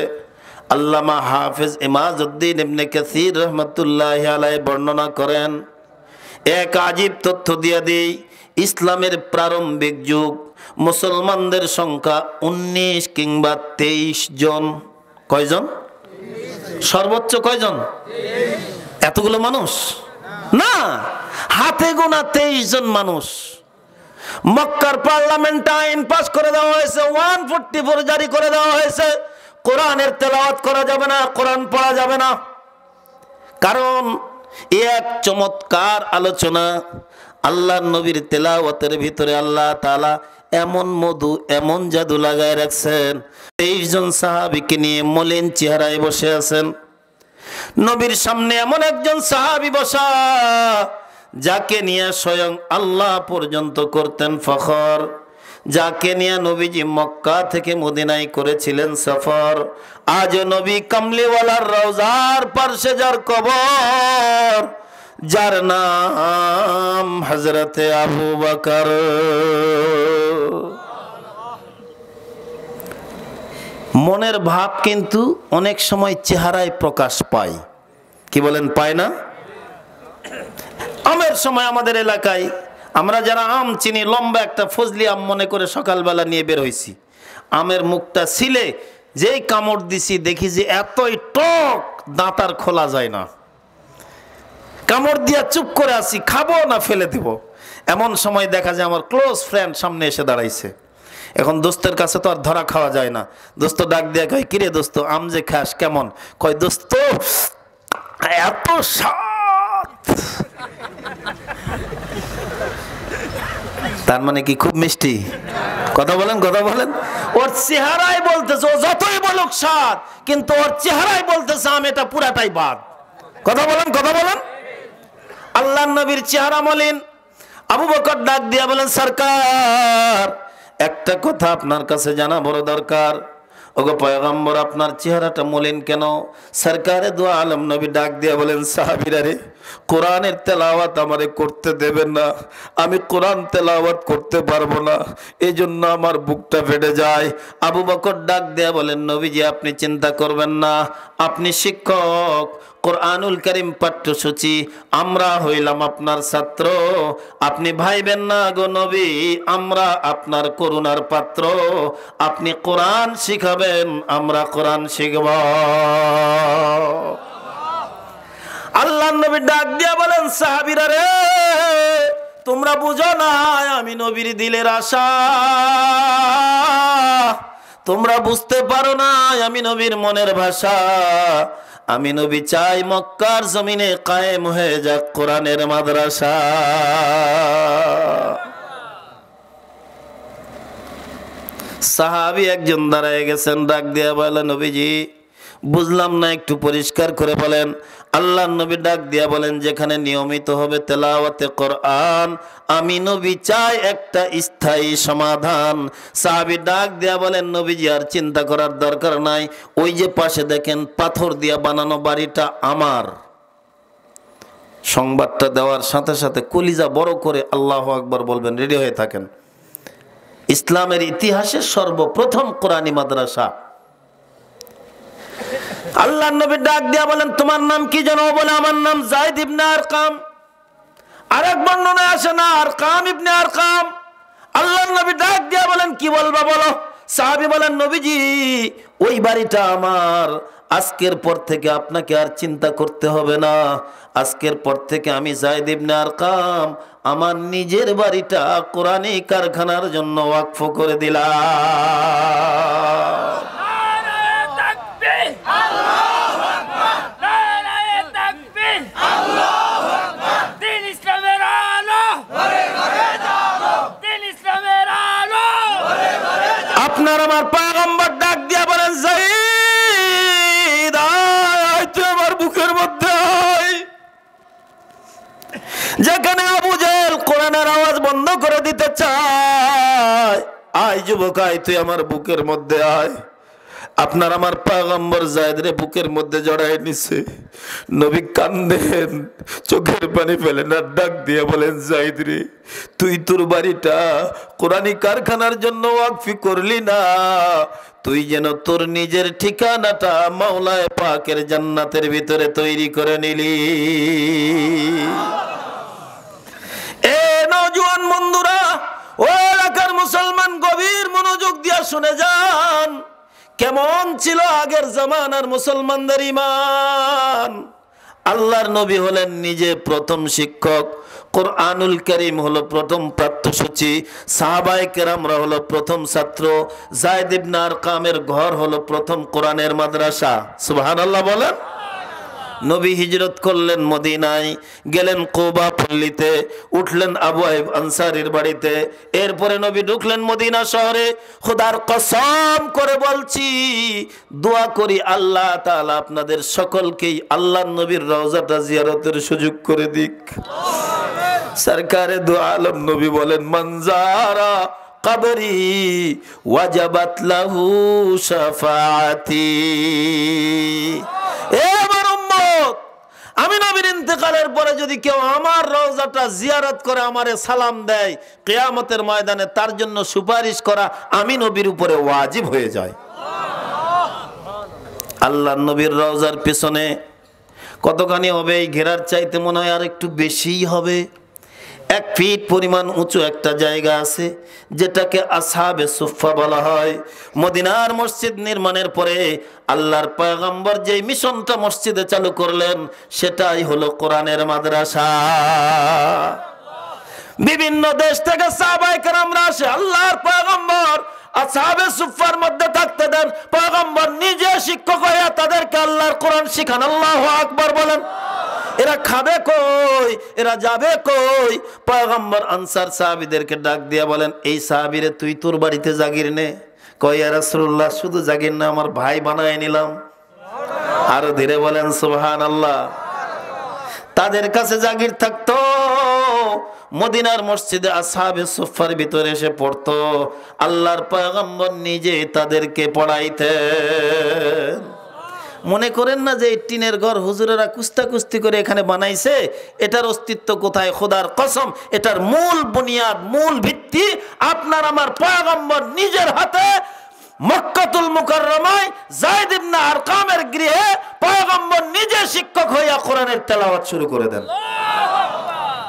আল্লামা হাফেজ ইমাজউদ্দিন ইবনে কাসির রাহমাতুল্লাহি আলাইহি বর্ণনা করেন এক আজীব তথ্য দিয়ে দেই ইসলামের প্রারম্ভিক যুগ মুসলমানদের সংখ্যা ১৯ কিংবা ২৩ জন কয়জন সর্বোচ্চ কয়জন এতগুলো মানুষ না হাতে গোনা ২৩ জন মানুষ মক্কার পার্লামেন্টে আইন পাস করে দেওয়া হয়েছে 144 জারি করে দেওয়া হয়েছে কোরআনের তেলাওয়াত করা যাবে না কোরআন পড়া যাবে না কারণ এক চমৎকার আলোচনা আল্লাহর নবীর তেলাওয়াতের ভিতরে আল্লাহ তাআলা এমন মধু এমন জাদু লাগায় রাখছেন 23 জন সাহাবীকে নিয়ে মলিন চেহারায় বসে আছেন নবীর সামনে এমন একজন সাহাবী বসা যাকে নিয়ে স্বয়ং আল্লাহ পর্যন্ত করতেন ফখর যাকে নিয়ে নবীজি মক্কা থেকে মদিনায় করেছিলেন সফর আজ নবী কামলিওয়ালার রওজার পাশে যার কবর যার নাম হযরতে আবু বকর মনের ভাব কিন্তু অনেক সময় চেহারায় প্রকাশ পায় কি বলেন পায় না আমের সময় আমাদের এলাকায় আমরা যারা আম চিনি লম্বা একটা ফজলি আম মনে করে সকালবেলা নিয়ে বের হইছি আমের মুখটা ছিলে যেই কামড় দিছি দেখি যে এতই টক দাঁত আর খোলা যায় না কামড় দিয়া চুপ করে আসি খাবো না ফেলে দিব এমন সময় দেখা যায় আমার ক্লোজ ফ্রেন্ড সামনে এসে দাঁড়াইছে এখন দোস্তের কাছে তো আর ধরা খাওয়া যায় না দোস্ত ডাক দিয়া কয় কিরে দোস্ত আম যে খাস কেমন কয় দোস্ত এত স্বাদ তার মানে কি খুব মিষ্টি কথা বলেন ওর চেহারায় বলতেছে ও যতই বলুক স্বাদ কিন্তু ওর চেহারায় বলতেছে আম এটা পুরাটাই বাদ কথা বলেন আল্লাহর নবীর চেহারা মলিন আবু বকর ডাক দিয়া বলেন সরকার একটা কথা আপনার কাছে জানা বড় দরকার ওগো পয়গম্বর আপনার চেহারাটা মলিন কেন সরকারে দু আলম নবী ডাক দিয়া বলেন সাহাবীরা রে কোরআনের তেলাওয়াত আমারে করতে দেবেন না আমি কোরআন তেলাওয়াত করতে পারবো না এজন্য আমার বুকটা ফেটে যায় আবু বকর ডাক দিয়া বলেন নবীজি আপনি চিন্তা করবেন না আপনি শিক্ষক কোরআনুল কারীম পাঠ্যসূচি আমরা হইলাম আপনার ছাত্র আপনি ভাইবেন না গো নবী আমরা আপনার করুণার পাত্র আপনি কোরআন শিখাবেন আমরা কোরআন শিখব আল্লাহর নবী ডাক দিয়া বলেন সাহাবীরা রে তোমরা বুঝো না আমি নবীর দিলের আশা তোমরা বুঝতে পারো না আমি নবীর মনের ভাষা আমি নবী চাই মক্কার জমিনে কায়েম হয়ে যাক কোরআনের মাদ্রাসা সাহাবী একজন দাঁড়ায় গেছেন ডাক দিয়া বলেন নবীজি बुझलाम ना एकटू परिष्कार करे बोलें अल्लाह नबी डाक दिया बोलें जेखाने नियमित होबे तेलावते कुरआन आमी नबी चाय एकटा स्थायी समाधान साहाबी डाक दिया बोलें नबी जी आर चिंता करार दरकार नाई ओई जे पाशे देखें पाथर दिया बनानो बाड़ीटा आमार संबादटा देवार साथे साथे कलिजा बड़ो करे आल्लाहु आकबर बोलबेन रेडी हये थाकेन इस्लामेर इतिहासे सर्वप्रथम कुरानी माद्रासा अल्लाह नबी डाक दिया बोलें तुम्हार नाम की जानो बोले आमार नाम जायद इब्ने अरकाम आरेक बर्णना आसे ना अरकाम इब्ने अरकाम अल्लाह नबी डाक दिया बोलें की बोलबा बोलो साहाबी बोलें नबी जी ओई बाड़ीटा आमार आजकेर पर थेके आपनाके आर चिंता करते होबे ना आजकेर पर थेके आमी जायद इब्ने अरकाम आमार निजेर बाड़ीटा कुरानी कारखानार जन्य वाकफ करे दिलाम चोखेर पानी फेले ना डाक दिया बोलें जायद रे तुई तोर बाड़ीटा कुरानी कारखानार जन्य वाकफी करली ना तुई जेनो तोर निजेर ठिकानाटा मौलाए पाकेर जन्नातेर भितरे तैरी करे निली जायद इब्ने अरकामेर घर हलो प्रथम कुरानेर मद्रासा सुबहानाल्लाह बोलें नबी हिजरत करलें मदीनाय गेलें कोबा पल्लीते उठलें आबू आइब आंसारीर बाड़ीते एरपरे नबी ढुकलें मदीना शहरे खुदार कसम करे बोलछी दुआ करी आल्लाह ताआला आपनादेर सकलके आल्लाहर नबीर रौजाटा जियारतेर सुयोग करे दिक सरकारे दो आलम नबी बोलें मंजारा कबरी वजबत लहू शफाअती अल्लाह नबीर रौजार पिछने कतखानी होबे घेरार चाइते मने हय आर एकटु बेशिई होबे एक फीट परिमाण उंचु एकटा जायगा आछे जेटाके असहाबे सुफ्फा बला हय मदिनार मस्जिद निर्माणेर परे आल्लाहर पैगम्बर जे मिशनटा मस्जिदे चालू करलेन सेटाई हलो कुरानेर माद्रासा विभिन्न देश थेके साहाबाए केरामरा आसे आल्लाहर पैगम्बर असहाबे सुफ्फार मध्ये थाकते देन पैगम्बर निजे शिक्षक हये तादेरके आल्लाहर कुरान शिखान आल्लाहु आकबर बोलेन एरा खाबे कोई एरा जाबे कोई पैगम्बर आंसार साहाबीदेरके डाक दिया बोलें एई साहाबीरे तुई तोर बाड़ीते जागिर ने कय या रासूलुल्लाह शुधु जागिर ना आमार भाई बानाय निलाम आरो धीरे बोलें सुबहानाल्लाह तादेर काछे जागिर थाकतो मदिनार मस्जिदे असहाबे सुफ्फार भितरे एसे पड़तो आल्लाहर पैगम्बर निजे तादेरके पढ़ाइतेन मने करें ना जे टीनेर घर हुजुरेरा कुस्ता कुस्ती करे एखाने बनाइछे एटार अस्तित्व कोथाय खुदार कसम एटार मूल बुनियाद मूल भित्ति आपनार आमार पैगम्बर निजेर हाथे मक्कातुल मुकर्रमाय जायद इब्ने अरकामेर गृहे पैगम्बर निजे शिक्षक हइया कुरानेर तेलावत शुरू करे देन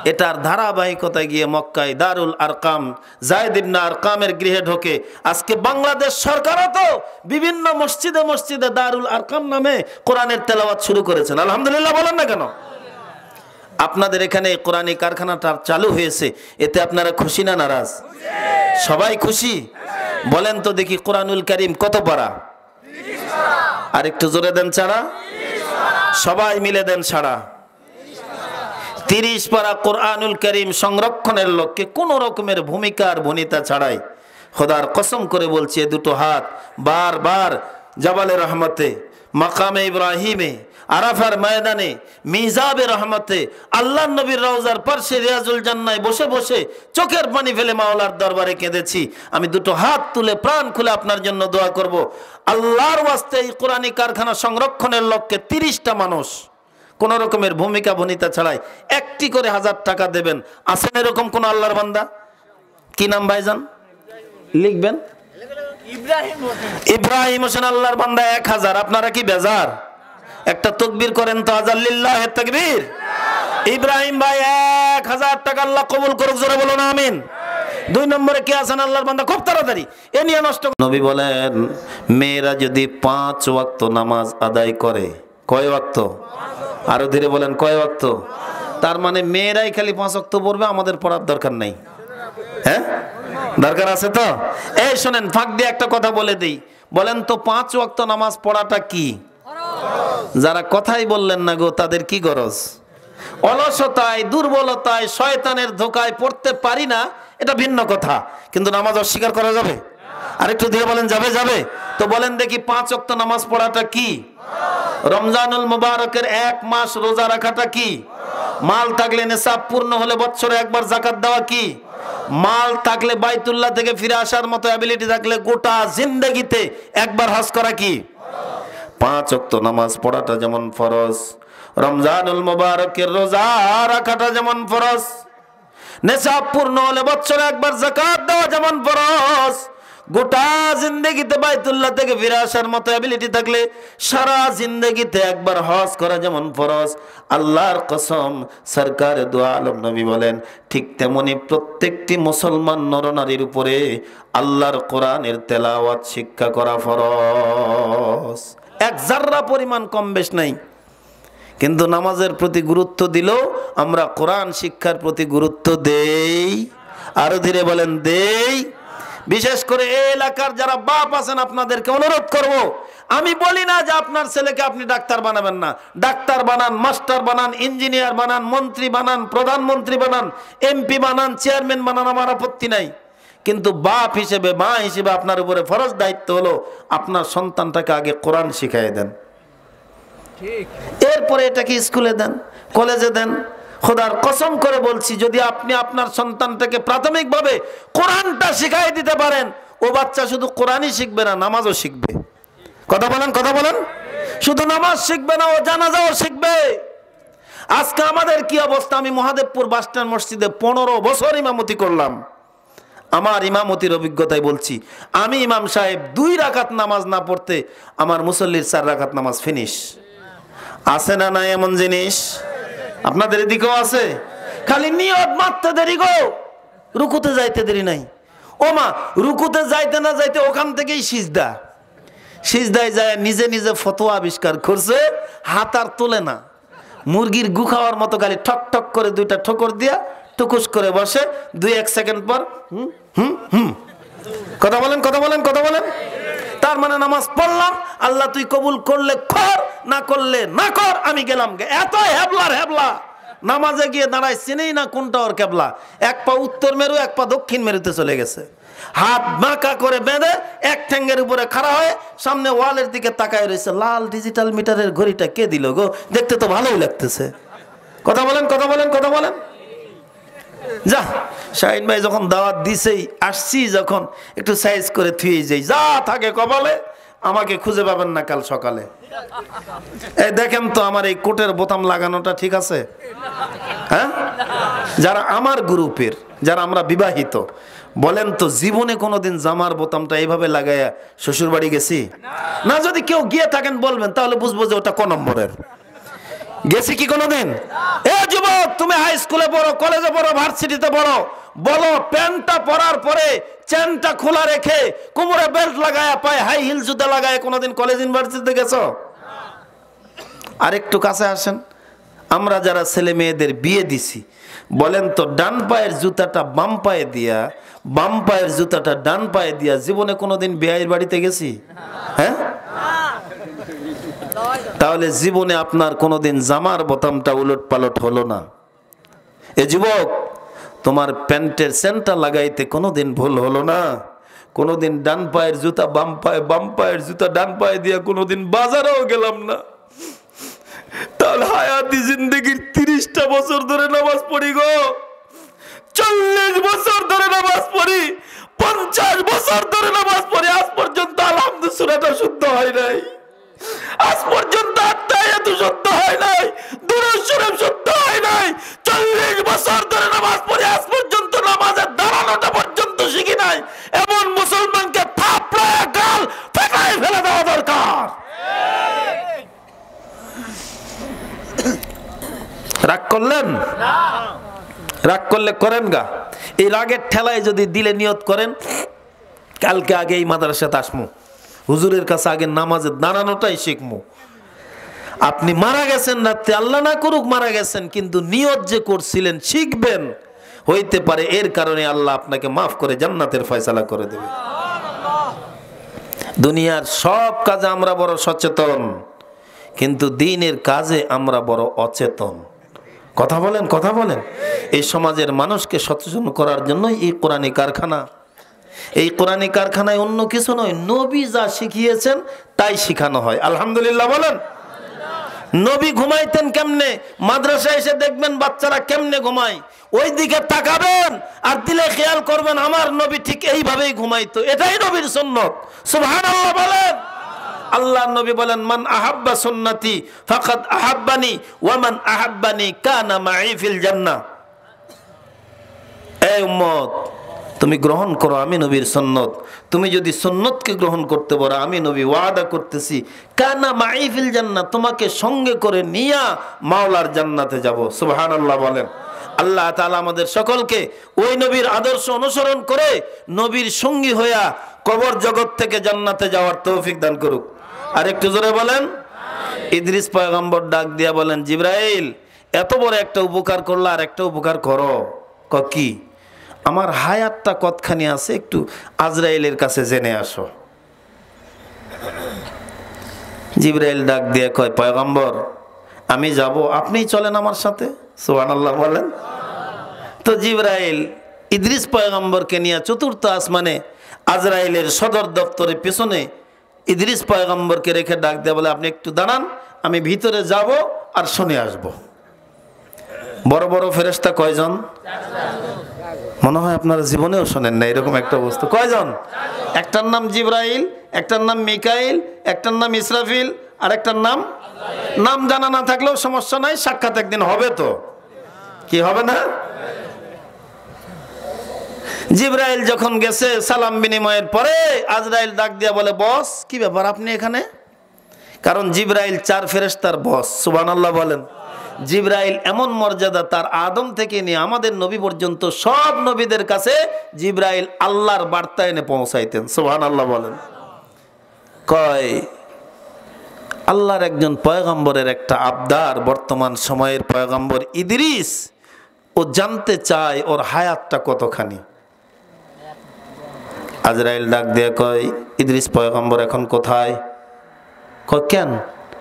एटार धाराबाहिकता गिये मक्काय दारुल अरकाम जायद इब्ने अरकामेर गृहे ढोके आजके बांग्लादेश सरकारो तो विभिन्न मस्जिदे मस्जिदे दारुल अरकाम नामे कुरानेर तेलावत शुरू करेছেন আলহামদুলিল্লাহ বলেন না কেন আপনাদের এখানে এই কুরআনী কারখানাটা চালু হয়েছে এতে আপনারা খুশি না নারাজ খুশি সবাই খুশি বলেন তো দেখি কুরআনুল কারীম কত পারা 30 পারা আর একটু জোরে দেন ছাড়া 30 পারা সবাই মিলে দেন ছাড়া 30 पारा कुरानुल करीम संरक्षणेर लक्ष्ये कोनो रकमेर भूमिकार भूमिका छाड़ाई खुदार कसम करे बोलछी दुटो हाथ बार बार जबाले रहमते मकाम इब्राहिम आराफार मैदान मिजाब रहमत अल्लाह नबीर रौजार पार्श्वे रियाजुल जन्नाह बसे बसे चोखेर पानी फेले माओलार दरबारे केंदेछि। आमी दुटो हाथ तुले प्राण खुले आपनार जन्य दुआ करब। आल्लाहर वास्ते एई कुरानी कारखाना संरक्षणेर लक्ष्ये 30टा मानुष कोनो रकमेर भूमिका भूमिका छाड़ाई एकटी करे 1000 টাকা देबेन। आছেন এরকম কোন আল্লাহর বান্দা? কি নাম ভাইজান লিখবেন? ইব্রাহিম হোসেন আল্লাহর বান্দা 1000। আপনারা কি বেজার? একটা তাকবীর করেন তো, আজাল্লিল্লাহ তাকবীর। ইব্রাহিম ভাই 1000 টাকা আল্লাহ কবুল করুক, জোরে বলুন আমিন। দুই নম্বরে কে আছেন আল্লাহর বান্দা? খুব তাড়াতাড়ি এ নিয়ে নষ্ট। নবী বলেন মেয়েরা যদি 5 ওয়াক্ত নামাজ আদায় করে, কয় ওয়াক্ত? আরো ধীরে বলেন কয় ওয়াক্ত? তার মানে মেয়েরাই খালি 5 ওয়াক্ত পড়বে, আমাদের পড়ার দরকার নাই। হ্যাঁ দরকার আছে তো। এই শুনেন, ফাঁক দিয়ে একটা কথা বলে দেই। বলেন তো 5 ওয়াক্ত নামাজ পড়াটা কি? যারা কথাই বললেন না গো, তাদের কি গরজ? অলসতায়, দুর্বলতায়, শয়তানের ধোকায় পড়তে পারি না, এটা ভিন্ন কথা, কিন্তু নামাজ অস্বীকার করা যাবে? আরেকটু দিয়ে বলেন যাবে? যাবে তো। বলেন দেখি 5 ওয়াক্ত নামাজ পড়াটা কি? রমজানুল মুবারকের 1 মাস রোজা রাখাটা কি? মাল থাকলে নিসাব পূর্ণ হলে বছরে একবার যাকাত দেওয়া কি? মাল থাকলে বাইতুল্লাহ থেকে ফিরে আসার মতো অ্যাবিলিটি থাকলে গোটা জিন্দেগিতে একবার হজ করা কি? 5 ওয়াক্ত নামাজ পড়াটা যেমন ফরজ, রমজানুল মুবারকের রোজা রাখাটা যেমন ফরজ, নিসাব পূর্ণ হলে বছরে একবার যাকাত দেওয়া যেমন ফরজ, গোটা জিন্দেগিতে বাইতুল্লাহ থেকে ফিরে আসার মতো অ্যাবিলিটি থাকলে সারা জিন্দেগিতে একবার হজ করা যেমন ফরজ। আল্লাহর কসম সরকার দু আলম নবী বলেন ঠিক তেমনি প্রত্যেকটি মুসলমান নরনারীর উপরে আল্লাহর কোরআনের তেলাওয়াত শিক্ষা করা ফরজ। এক জাররা পরিমাণ কম বেশ নাই, কিন্তু নামাজের প্রতি গুরুত্ব দিল আমরা, কোরআন শিক্ষার প্রতি গুরুত্ব দেই। আরো ধীরে বলেন দেই। বিশেষ করে এই এলাকার যারা বাপ আছেন আপনাদেরকে অনুরোধ করব, আমি বলি না যে আপনার ছেলেকে আপনি ডাক্তার বানাবেন না। ডাক্তার বানান, মাস্টার বানান, ইঞ্জিনিয়ার বানান, মন্ত্রী বানান, প্রধানমন্ত্রী বানান, এমপি বানান, চেয়ারম্যান বানান, আমার আপত্তি নাই। কিন্তু বাপ হিসেবে, মা হিসেবে আপনার উপরে ফরজ দায়িত্ব হলো আপনার সন্তানটাকে আগে কোরআন শিখাই দেন, এরপরে এটাকে স্কুলে দেন, কলেজে দেন। খোদার কসম করে বলছি, যদি আপনি আপনার সন্তানটাকে প্রাথমিকভাবে কোরআনটা শিখাই দিতে পারেন, ও বাচ্চা শুধু কোরআনই শিখবে না, নামাজও শিখবে। কথা বলেন, কথা বলেন। শুধু নামাজ শিখবে না, ও জানাজাও শিখবে। আজকে আমাদের কি অবস্থা, আমি মহাদেবপুর বাসস্ট্যান্ড মসজিদে 15 বছর ইমামতি করলাম। আমার ইমামতির অভিজ্ঞতায় বলছি, আমি ইমাম সাহেব 2 রাকাত নামাজ না পড়তে আমার মুসল্লির 4 রাকাত নামাজ ফিনিশ। আছে না না এমন জিনিস? আপনাদের এদিকেও আছে। খালি নিয়ত মারতে দেরি গো, রুকুতে যাইতে দেরি নাই। ও মা, রুকুতে যাইতে না যাইতে ওখান থেকেই সিজদা, সিজদায় যায় নিজে নিজে ফতোয়া আবিষ্কার করছে, হাত আর তোলে না, মুরগির গু খাওয়ার মতো খালি ঠক ঠক করে 2টা ঠোকর দিয়া টুকুস করে বসে, 2-1 সেকেন্ড পর হুম হুম হুম। কথা বলেন, কথা বলেন, কথা বলেন। তার মানে নামাজ পড়লাম, আল্লাহ তুই কবুল করলে কর, না করলে না কর, আমি গেলাম। এত হেবলার হেবলা, নামাজে গিয়ে দাঁড়ায় চিনেই না কোনটা ওর কেবলা। 1 পা উত্তর মেরু, 1 পা দক্ষিণ মেরুতে চলে গেছে। হাত বাঁকা করে বেঁধে 1 ঠ্যাঙ্গের উপরে খাড়া হয়ে সামনে ওয়ালের দিকে তাকায় রয়েছে। লাল ডিজিটাল মিটারের ঘড়িটা কে দিল গো? দেখতে তো ভালোই লাগতেছে। কথা বলেন, কথা বলেন, কথা বলেন। যা শাহিন ভাই যখন দাওয়াত দিছেই, আসছি যখন, একটু সাইজ করে থুয়ে যাই, যা থাকে কপালে আমাকে খুঁজে পাবেন না কাল সকালে। এই দেখেন তো আমার এই কোটের বোতাম লাগানোটা ঠিক আছে? হ্যাঁ, যারা আমার গ্রুপের, যারা আমরা বিবাহিত, বলেন তো জীবনে কোনোদিন জামার বোতামটা এইভাবে লাগাইয়া শ্বশুর বাড়ি গেছি না? যদি কেউ গিয়ে থাকেন বলবেন, তাহলে বুঝবো যে ওটা কোন নম্বরের। গেছি কি কোনোদিন? এ যুবক, তুমি হাই স্কুলে পড়ো, কলেজে পড়ো, ভার্সিটিতে পড়ো, বলো প্যান্টটা পরার পরে চেনটা খোলা রেখে কোমরে বেল্ট লাগায়, পায়ে হাই হিল জুতা লাগায় কোনোদিন কলেজ ইউনিভার্সিটিতে গেছো? আর একটু কাছে আসেন। আমরা যারা ছেলে মেয়েদের বিয়ে দিছি, বলেন তো ডান পায়ের জুতাটা বাম পায়ে দিয়া, বাম পায়ের জুতাটা ডান পায়ে দিয়া জীবনে কোনোদিন বিয়ের বাড়িতে গেছি? হ্যাঁ, তাহলে জীবনে আপনার কোনোদিন জামার বোতামটা উলট পালট হলো না। এ যুবক, তোমার প্যান্টের চেনটা লাগাইতে কোনোদিন ভুল হলো না, कोनो दिन डान पायर जूता बाम पायर जूता डान पाये दिया कोनो दिन बाजारेও গেলাম না। তাহলে হায়াতি জিন্দেগির ৩০টা বছর ধরে নামাজ পড়ি গো, ৪০ বছর ধরে নামাজ পড়ি, ৫০ বছর ধরে নামাজ পড়ি, আজ পর্যন্ত আলহামদুলিল্লাহ সুরাটা শুদ্ধ হয় নাই, আজ পর্যন্ত আত্তাহিয়াত শুদ্ধ হয় নাই, দুরূদ শরীফ শুদ্ধ হয় নাই, ৪০ বছর ধরে নামাজ পড়ি আজ পর্যন্ত নামাজের দাঁড়ানোটা পর্যন্ত শিখি নাই। এমন মুসলমানকে থাপড়ায় গাল ফেটায় ফেলে দেওয়া দরকার। রাগ করলেন না, রাগ করলে করেন গা, এই রাগের ঠেলায় যদি দিলে নিয়ত করেন কালকে আগে এই মাদ্রাসাতে আসমু, হুজুরের কাছে আগে নামাজে দাঁড়ানোটাই শিখমু। আপনি মারা গেছেন রাতে, আল্লাহ না করুক মারা গেছেন, কিন্তু নিয়ত যে করছিলেন শিখবেন, হইতে পারে এর কারণে আল্লাহ আপনাকে মাফ করে জান্নাতের ফয়সালা করে দেবে। দুনিয়ার সব কাজে আমরা বড় সচেতন, কিন্তু দ্বীনের কাজে আমরা বড় অচেতন। কথা বলেন, কথা বলেন। এই সমাজের মানুষকে সচেতন করার জন্যই এই কোরআনী কারখানা। এই কোরআনী কারখানায় অন্য কিছু নয়, নবী যা শিখিয়েছেন তাই শিখানো হয়। আলহামদুলিল্লাহ বলেন। নবী ঘুমাইতেন কেমনে, মাদ্রাসায় এসে দেখবেন বাচ্চারা কেমনে ঘুমায়, ওই দিকে তাকাবেন আর দিলে খেয়াল করবেন আমার নবী ঠিক এইভাবেই ঘুমাইতো, এটাই নবীর সুন্নাত। সুবহানাল্লাহ বলেন। আল্লাহ নবী বলেন, মান আহাব্বা সুন্নতি ফাকাদ আহাব্বানি ওয়া মান আহাব্বানি কানা মাই ফিল জান্নাহ। এই উম্মত, তুমি গ্রহণ করো আমি নবীর সুন্নত। তুমি যদি সুন্নতকে গ্রহণ করতে পারো, আমি নবী ওয়াদা করতেছি কানা মাই ফিল জান্নাহ, তোমাকে সঙ্গে করে নিয়া মাওলার জান্নাতে যাব। সুবহানাল্লাহ বলেন। আল্লাহ তাআলা আমাদের সকলকে ওই নবীর আদর্শ অনুসরণ করে নবীর সঙ্গী হইয়া কবর জগৎ থেকে জান্নাতে যাওয়ার তৌফিক দান করুক। আর একটু জোরে বলেন। ইদ্রিস পয়গম্বর ডাক দিয়া বলেন, জিবরাইল এত বড় একটা উপকার করলা, আর একটা উপকার করো। কি? আমার হায়াতটা কতখানি আছে একটু আজরাইলের কাছে জেনে আসো। জিবরাইল ডাক দিয়ে কয়, পয়গম্বর আমি যাব, আপনিই চলেন আমার সাথে। সুবহানাল্লাহ বলেন। তো জিবরাইল ইদ্রিস পয়গম্বরকে নিয়ে চতুর্থ আসমানে আজরাইলের সদর দপ্তরের পিছনে ইদ্রিস পয়গম্বরকে রেখে ডাক দেয়া বলে, আপনি একটু দাঁড়ান, আমি ভিতরে যাব আর শুনে আসব। বড় বড় ফেরেশতা কয়জন? মনে হয় আপনারা জীবনেও শোনেন না এরকম একটা বস্তু। কয়জন? একটার নাম জিবরাইল, একটার নাম মিকাইল, একটার নাম ইসরাফিল, আর একটার নাম, নাম জানা না থাকলেও সমস্যা নাই, সাক্ষাৎ একদিন হবে। তো কি হবে না? জিবরাইল যখন গেছে সালাম বিনিময়ের পরে আজরাইল ডাক দিয়া বলে, বস কি ব্যাপার আপনি এখানে? কারণ জিবরাইল চার ফেরেশতার বস। সুবহানাল্লাহ বলেন। জিবরাইল এমন মর্যাদা, তার আদম থেকে নিয়ে আমাদের নবী পর্যন্ত সব নবীদের কাছে জিবরাইল আল্লাহর বার্তা এনে পৌঁছাইতেন। সুবহানাল্লাহ বলেন। কয়, আল্লাহর একজন পয়গম্বরের একটা আবদার, বর্তমান সময়ের পয়গম্বর ইদ্রিস, ও জানতে চায় ওর হায়াতটা কতখানি। আজরাইল ডাক দিয়ে কয়, ইদ্রিস পয়গম্বর এখন কোথায়? কয়, কেন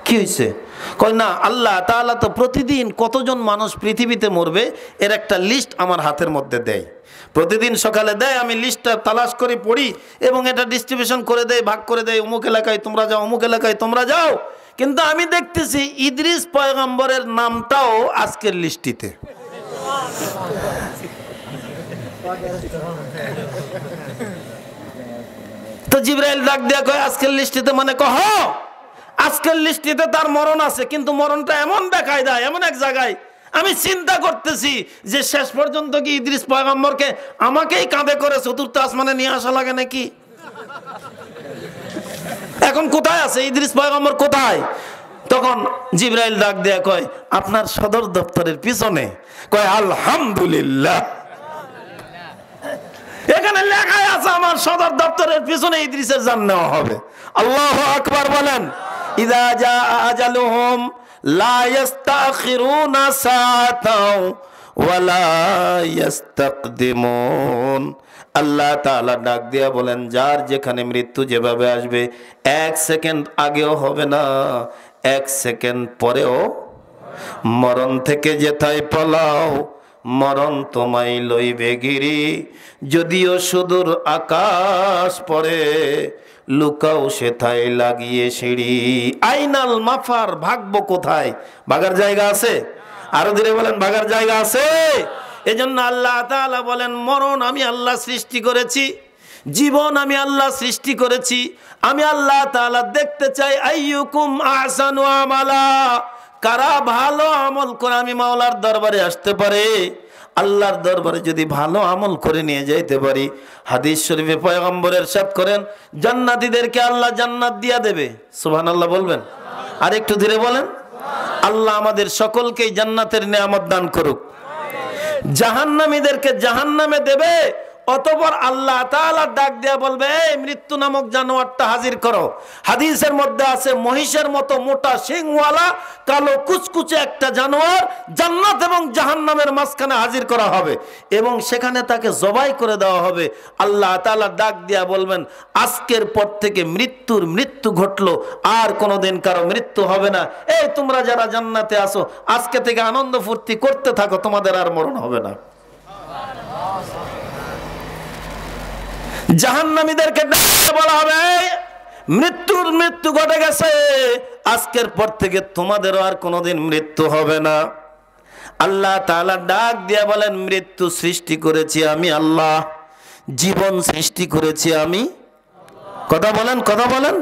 কি হয়েছে? কয়, না আল্লাহ তাআলা তো প্রতিদিন কতজন মানুষ পৃথিবীতে মরবে এর একটা লিস্ট আমার হাতের মধ্যে দেয়, প্রতিদিন সকালে দেয়, আমি লিস্টটা তালাশ করে পড়ি এবং এটা ডিস্ট্রিবিউশন করে দেয়, ভাগ করে দেয়, অমুক এলাকায় তোমরা যাও, অমুক এলাকায় তোমরা যাও। কিন্তু আমি দেখতেছি ইদ্রিস পয়গম্বরের নামটাও আজকের লিস্টিতে। তো জিবরাইল ডাক দেয়া কয়, আজকের লিস্টিতে মানে? কহ, আজকের লিস্টিতে তার মরণ আছে, কিন্তু মরণটা এমন দেখায় দেয়, এমন এক জায়গায়। আমি চিন্তা করতেছি যে শেষ পর্যন্ত কি ইদ্রিস পয়গম্বরকে আমাকেই কাঁধে করে চতুর্থ আসমানে নিয়ে আসা লাগে নাকি? এখন কোথায় আছে ইদ্রিস পয়গম্বর, কোথায়? তখন জিবরাইল ডাক দেয়া কয়, আপনার সদর দপ্তরের পিছনে। কয়, আলহামদুলিল্লাহ, এখানে লেখাই আছে আমার সদর দপ্তরের পিছনে ইদ্রিসের জান নেওয়া হবে। আল্লাহু আকবার বলেন। ইযা জাআ আজালুহুম লা ইস্তাখিরুনা সাআতাও ওয়া লা ইস্তাকদিমুন। আল্লাহ তাআলা ডাক দিয়া বলেন, যার যেখানে মৃত্যু যেভাবে আসবে, এক সেকেন্ড আগেও হবে না, এক সেকেন্ড পরেও। মরণ থেকে যেথায় পালাও, मरण तोमाई लइबे गिरि जदिओ सुदूर आकाश पड़े लुकाओ सेथाय लागिए सीढ़ी आइनाल माफार भागबो कोथाय भागार जायगा आछे आरो धीरे बोलेन भागार जायगा आछे एजन्य आल्लाह ताआला बोलेन मरण आमी आल्लाह सृष्टि करेछि जीवन आमी आल्लाह सृष्टि करेछि आमी आल्लाह ताआला देखते चाई आइयुकुम आहसानु आमाला कारा भालो आमल करे आमी मौलार दरबारे आसते पारे अल्लाहर दरबारे यदि भालो आमल करे निये जाइते पारी हादिस शरीफे पैगम्बर इरशाद करेन जन्नतीदेरके आल्लाह जन्नत दिया देबे सुबहानाल्लाह बोलबेन आर एकटु धीरे बोलेन आल्लाह आमादेर सकलके जन्नतेर नेयामत दान करुक জাহান্নামীদেরকে জাহান্নামে দেবে অতঃপর আল্লাহ তাআলা ডাক দিয়া বলবে এই মৃত্যু নামক জানোয়ারটা হাজির করো হাদিসের মধ্যে আছে মহিষের মতো মোটা শিংওয়ালা কালো কুচকুচে একটা জানোয়ার জান্নাত এবং জাহান্নামের মাঝখানে হাজির করা হবে এবং সেখানে তাকে জবাই করে দেওয়া হবে আল্লাহ তাআলা ডাক দিয়া বলবেন আজকের পর থেকে মৃত্যু ঘটলো আর কোনোদিন কারো মৃত্যু হবে না এই তোমরা যারা জান্নাতে আসো আজকে থেকে আনন্দ ফুর্তি করতে থাকো তোমাদের আর মরণ হবে না জাহান্নামীদেরকে বলা হবে মৃত্যু ঘটে গেছে আজকের পর থেকে তোমাদের আর কোনোদিন মৃত্যু হবে না আল্লাহ তাআলা ডাক দিয়া বলেন মৃত্যু সৃষ্টি করেছি আমি আল্লাহ জীবন সৃষ্টি করেছি আমি কথা বলেন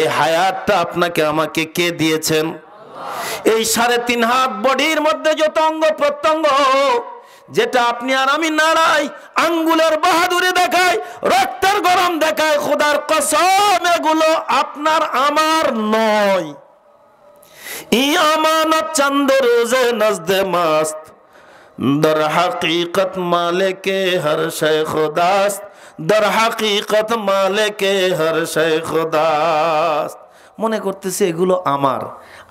এই হায়াতটা আপনাকে আমাকে কে দিয়েছেন এই 3.5 হাত বডির মধ্যে যত অঙ্গ প্রত্যঙ্গ যেটা আপনি আর আমি নাড়াই আঙ্গুলের বাহাদুরি দেখাই রক্তের গরম দেখাই খোদার কসম এগুলো আপনার আমার নয় এই আমানত চন্দ রোজে নজদে মাস্ত দর হাকিকত মালিকে হর শে খুদাস্ত দর হাকিকত মালিকে হর শে খুদাস্ত মনে করতেছি এগুলো আমার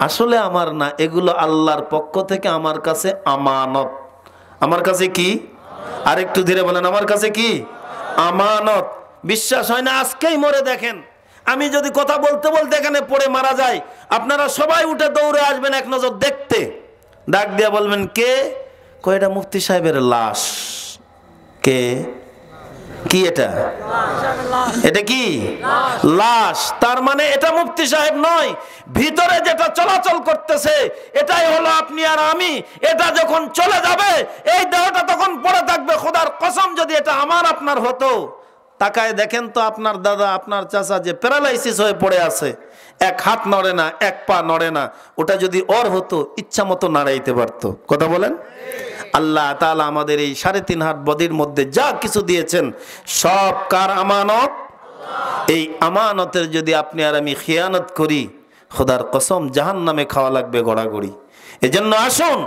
আসলে আমার না এগুলো আল্লাহর পক্ষ থেকে আমার কাছে আমানত আমার কাছে কি আর একটু ধীরে বলেন আমার কাছে কি আমানত বিশ্বাস হয় না আজকেই মরে দেখেন আমি যদি কথা বলতে বলতে এখানে পড়ে মারা যাই আপনারা সবাই উঠে দৌড়ে আসবেন এক নজর দেখতে ডাক দিয়ে বলবেন কে কয়টা মুফতি সাহেবের লাশ কে কি এটা এটা কি লাশ তার মানে এটা মুফতি সাহেব নয় ভিতরে যেটা চলাচল করতেছে এটাই হলো আপনি আর আমি এটা যখন চলে যাবে এই দেহটা তখন পড়ে থাকবে খোদার কসম যদি এটা আমার আপনার হতো তাকায় দেখেন তো আপনার দাদা আপনার চাচা যে প্যারালাইসিস হয়ে পড়ে আছে এক হাত নড়ে না এক পা নড়ে না ওটা যদি ওর হতো ইচ্ছা মতো নাড়াইতে পারতো কথা বলেন আল্লাহ তাআলা আমাদের এই 3.5 হাত বডির মধ্যে যা কিছু দিয়েছেন সব কার আমানত এই আমানতের যদি আপনি আর আমি খিয়ানত করি খোদার কসম জাহান্নামে খাওয়া লাগবে গড়াগড়ি এজন্য আসুন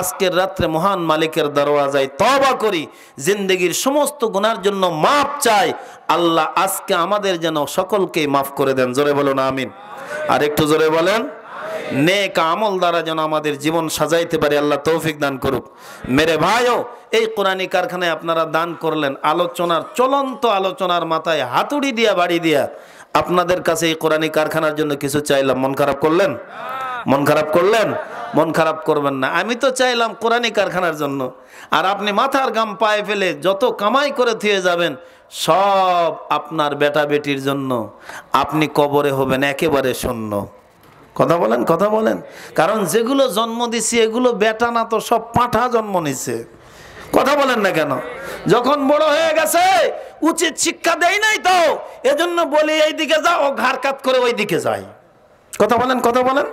আজকের রাতে মহান মালিকের দরওয়াজায় তওবা করি জিন্দেগীর সমস্ত গুনার জন্য মাপ চাই আল্লাহ আজকে আমাদের যেন সকলকে মাফ করে দেন জোরে বলুন আমিন আর একটু জোরে বলেন नेक आमल द्वारा जान आमादेर जीवन सजाइते पारी अल्लाह तौफिक दान करुक मेरे भाइयों एई कुरानी कारखानाय आपनारा दान करलेन आलोचनार चलंत आलोचनार माथाय हातुड़ी दिया बाड़ी दिया आपनादेर काछे एई कुरानी कारखानार जन्य किछु चाइलाम मन खाराप करलेन मन खराब करबेन ना आमी तो चाइलाम कुरानी कारखानार जन्य आर आपनि माथार घाम पाये फेले जतो कमाई करे थिये जाबेन सब आपनार बेटा बेटिर जन्य आपनि कबरे हबेन एकेबारे शून्य কথা বলেন কারণ যেগুলো জন্ম দিছি এগুলো বেটা না তো সব পাঁঠা জন্ম নিছে কথা বলেন না কেন যখন বড় হয়ে গেছে উচিত শিক্ষা দেই নাই তো এজন্য বলি এই দিকে যাও ও ঘাড়কাত করে ওই দিকে যায় কথা বলেন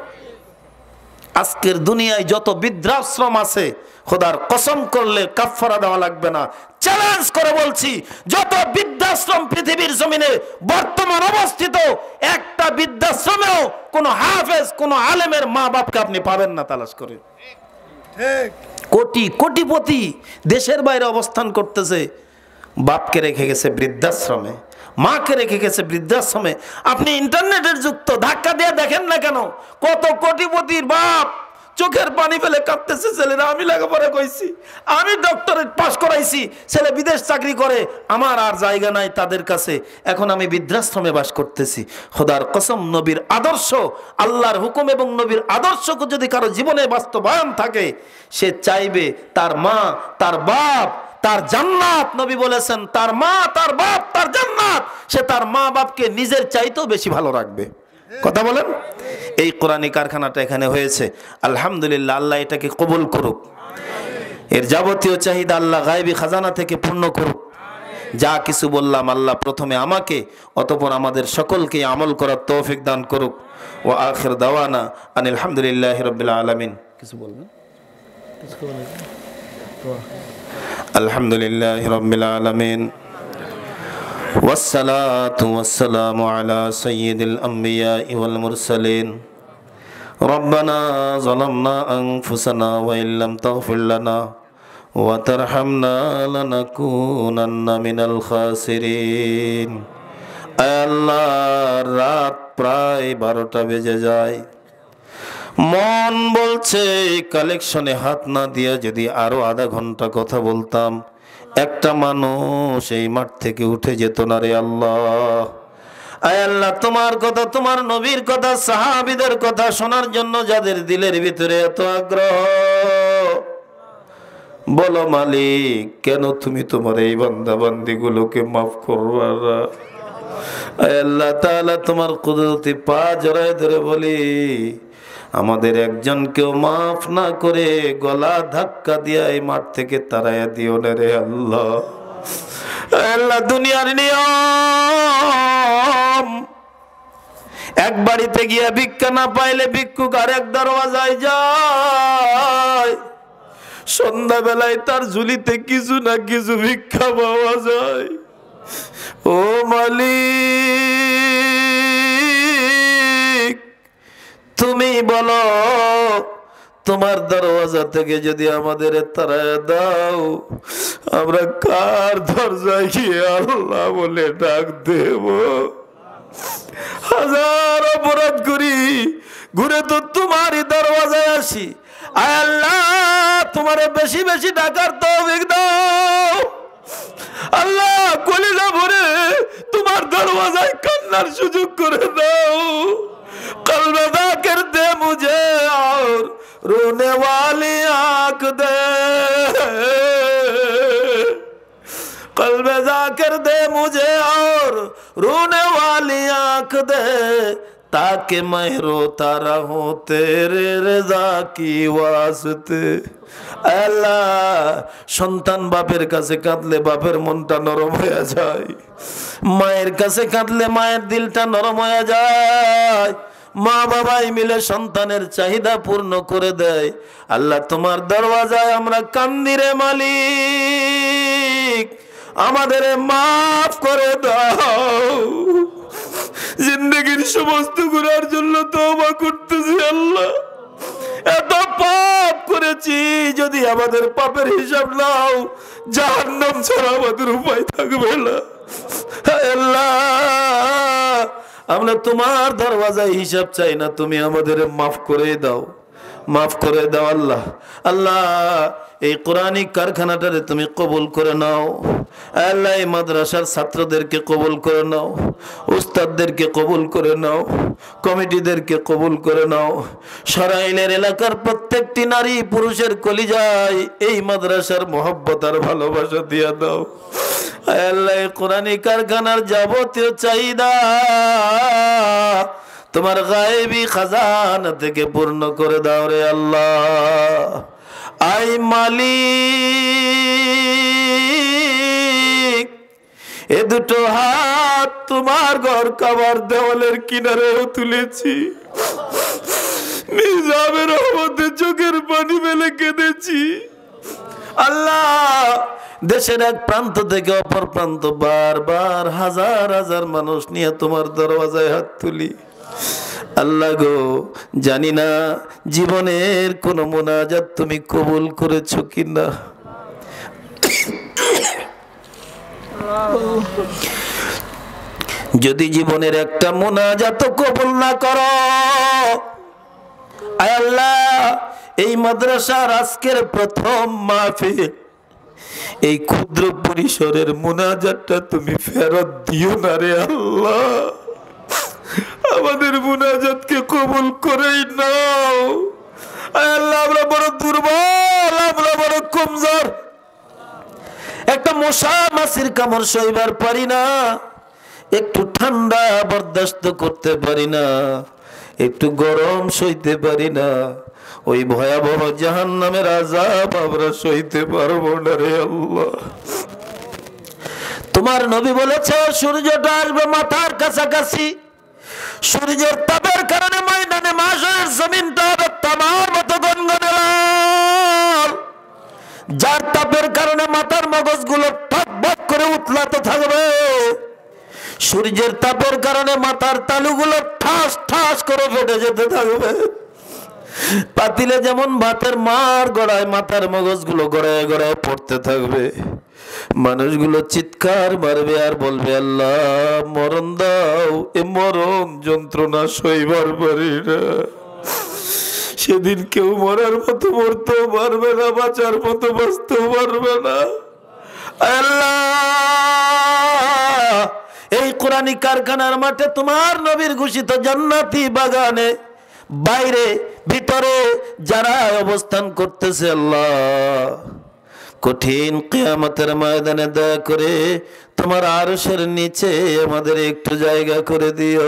আজকের দুনিয়ায় যত বিদ্রাশ্রম আছে খোদার কসম করলে কাফফারা দেওয়া লাগবে না চ্যালেঞ্জ করে বলছি যত বৃদ্ধাশ্রম পৃথিবীর জমিনে বর্তমান অবস্থিত একটা বৃদ্ধাশ্রমেও কোনো হাফেজ কোনো আলেমের মা বাপকে আপনি পাবেন না তালাশ করে ঠিক কোটি কোটিপতি দেশের বাইরে অবস্থান করতেছে বাপকে রেখে গেছে বৃদ্ধাশ্রমে মাকে রেখে গেছে বৃদ্ধাশ্রমে আপনি ইন্টারনেটের যুক্ত ধাক্কা দিয়ে দেখেন না কেন কত কোটিপতির বাপ চোখের পানি ফেলে কাঁদতেছে ছেলেরা, আমি লেখাপড়া কইছি, আমি ডক্টরেট পাস করাইছি, ছেলে বিদেশ চাকরি করে, আমার আর জায়গা নাই তাদের কাছে, এখন আমি বৃদ্ধাশ্রমে বাস করতেছি। খোদার কসম, নবীর আদর্শ, আল্লাহর হুকুম এবং নবীর আদর্শকে যদি কারো জীবনে বাস্তবায়ন থাকে, সে চাইবে তার মা তার বাপ তার জান্নাত। নবী বলেছেন তার মা তার বাপ তার জান্নাত, সে তার মা বাপকে নিজের চাইতেও বেশি ভালো রাখবে। কথা বলেন, এই কোরআনী কারখানাটা এখানে হয়েছে, আলহামদুলিল্লাহ, আল্লাহ এটাকে কবুল করুক, এর যাবতীয় চাহিদা আল্লাহ গায়বী খাজানা থেকে পূর্ণ করুক। যা কিছু বললাম আল্লাহ প্রথমে আমাকে, অতঃপর আমাদের সকলকে আমল করার তৌফিক দান করুক। ওয়া আখির দাওয়ানা আনিল হামদুলিল্লাহি রাব্বিল আলামিন। কিছু বলবেন? আলহামদুলিল্লাহি রাব্বিল আলামিন, والصلاة والسلام على سيد الأنبياء والمرسلين. ربنا ظلمنا أنفسنا وإن لم تغفر لنا وترحمنا لنكونن من الخاسرين. আল্লাহ, রাত প্রায় ১২টা বেজে যায়, মন বলছে কালেকশনে হাত না দিয়ে যদি আরো আধা ঘন্টা কথা বলতাম একটা মানুষ এই মাঠ থেকে উঠে যেত না রে আল্লাহ। আয় আল্লাহ, তোমার কথা, তোমার নবীর কথা, সাহাবীদের কথা শোনার জন্য যাদের দিলের ভিতরে এত আগ্রহ, বলো মালিক, কেন তুমি তোমার এই বান্দা বান্দিগুলোকে মাফ করবা না? আয় আল্লাহ তাআলা, তোমার কুদরতি পা জড়ায় ধরে বলি, আমাদের একজনকেও মাফ না করে গলা ধাক্কা দিয়া এই মাঠ থেকে তাড়াইয়া দিও না রে আল্লাহ। আল্লাহ, দুনিয়ার নিয়ম, এক বাড়িতে গিয়া ভিক্ষা না পাইলে ভিক্ষুক আর এক দরওয়াজায় যায়, সন্ধ্যাবেলায় তার ঝুলিতে কিছু না কিছু ভিক্ষা পাওয়া যায়। ও মালিক, তুমি বলো তোমার দরওয়াজা থেকে যদি আমাদের তাড়ায় দাও, আমরা কার দরজায় গিয়ে আল্লাহ বলে ডাক দেব? হাজার অপরাধ করি, ঘুরে তো তোমারই দরওয়াজায় আসি। আয় আল্লাহ, তোমার বেশি বেশি ডাকার তৌফিক দাও। আল্লাহ, কলিজা ভরে তোমার দরওয়াজায় কান্নার সুযোগ করে দাও। कल्ब कर दे मुझे और रोने वाली आंख दे, कल्ब कर दे मुझे और रोने वाली आंख दे, ताकि मैं रोता रहूं तेरे रजा की वास्ते। আল্লাহ, সন্তান বাপের কাছে কাঁদলে বাপের মনটা নরম হয়ে যায়, মায়ের কাছে কাঁদলে মায়ের দিলটা নরম হয়ে যায়। মা বাবাই মিলে সন্তানের চাহিদা পূর্ণ করে দেয়। আল্লাহ, তোমার দরওয়াজায় আমরা কান্দি রে মালিক, আমাদের মাফ করে দাও। জিন্দগির সমস্ত গুনার জন্য তওবা করতেছি আল্লাহ, এত পাপ করেছি, যদি আমাদের পাপের হিসাব নাও, জাহান্নাম ছাড়া আমাদের উপায় থাকবে না। আল্লাহ, আমরা তোমার দরওয়াজায় হিসাব চাই না, তুমি আমাদের মাফ করে দাও, মাফ করে দাও আল্লাহ। আল্লাহ, এই কোরআনিক কারখানাটারে তুমি কবুল করে নাও। আল্লাহ, এই মাদ্রাসার ছাত্রদেরকে কবুল করে নাও, উস্তাদদেরকে কবুল করে নাও, কমিটিদেরকে কবুল করে নাও। সরাইলের এলাকার প্রত্যেকটি নারী পুরুষের কলিজায় এই মাদ্রাসার মহব্বত আর ভালোবাসা দিয়া দাও। আল্লাহ, এই কোরআনিক কারখানার যাবতীয় চাহিদা তোমার গায়েবী খাজানা থেকে পূর্ণ করে দাও রে আল্লাহ। আই মালিক, এ দুটো হাত তোমার ঘর কাবার দেওয়ালের কিনারেও তুলেছি, নিজামের রহমতে চোখের পানি ফেলে কেঁদেছি। আল্লাহ, দেশের এক প্রান্ত থেকে অপর প্রান্ত বারবার হাজার হাজার মানুষ নিয়ে তোমার দরওয়াজায় হাত তুলি। আল্লাহ গো, জানি না জীবনের কোন মোনাজাত তুমি কবুল করেছো কিনা, যদি জীবনের একটা মোনাজাত কবুল না করো, আয় আল্লাহ, এই মাদ্রাসার আজকের প্রথম মাহফিল, এই ক্ষুদ্র পরিসরের মুনাজাতটা তুমি ফেরত দিও না রে আল্লাহ, আমাদের মুনাজাতকে কবুল করেই নাও। আল্লাহ আমরা বড় দুর্বল, আমরা বড় কমজোর, একটা মশা মাছির কামড় সইবার পারি না, একটু ঠান্ডা বরদাস্ত করতে পারি না, একটু গরম সইতে পারি না, ওই ভয়াবহ জাহান্নামের আযাব আমরা সইতে পারবো না রে আল্লাহ। তোমার নবী বলেছে সূর্যটা আসবে মাথার কাছাকাছি, সূর্যের তাপের কারণে ময়দানে মাহশরের জমিনটা হবে তামার মতো গনগনে লাল, যার তাপের কারণে মাথার মগজগুলো টপটপ করে উতলাতে থাকবে, সূর্যের তাপের কারণে মাথার তালুগুলো ঠাস ঠাস করে ফেটে যেতে থাকবে। পাতিলে যেমন ভাতের মার গড়ায় মাথার মগজগুলো গড়ায় গড়ায় পড়তে থাকবে, মানুষগুলো চিৎকার মারবে আর বলবে আল্লাহ মরণ দাও, এ মরণ যন্ত্রণা সইবার পারি না। সেদিন কেউ মরার মতো মরতেও পারবে না, বাঁচার মতো বাঁচতেও পারবে না। আল্লাহ এই কোরআনী কারখানার মাঠে তোমার নবীর ঘোষিত জান্নাতি বাগানে বাইরে ভিতরে যারা অবস্থান করতেছে আল্লাহ, কঠিন কিয়ামতের ময়দানে দয়া করে তোমার আরশের নিচে আমাদের একটু জায়গা করে দিও।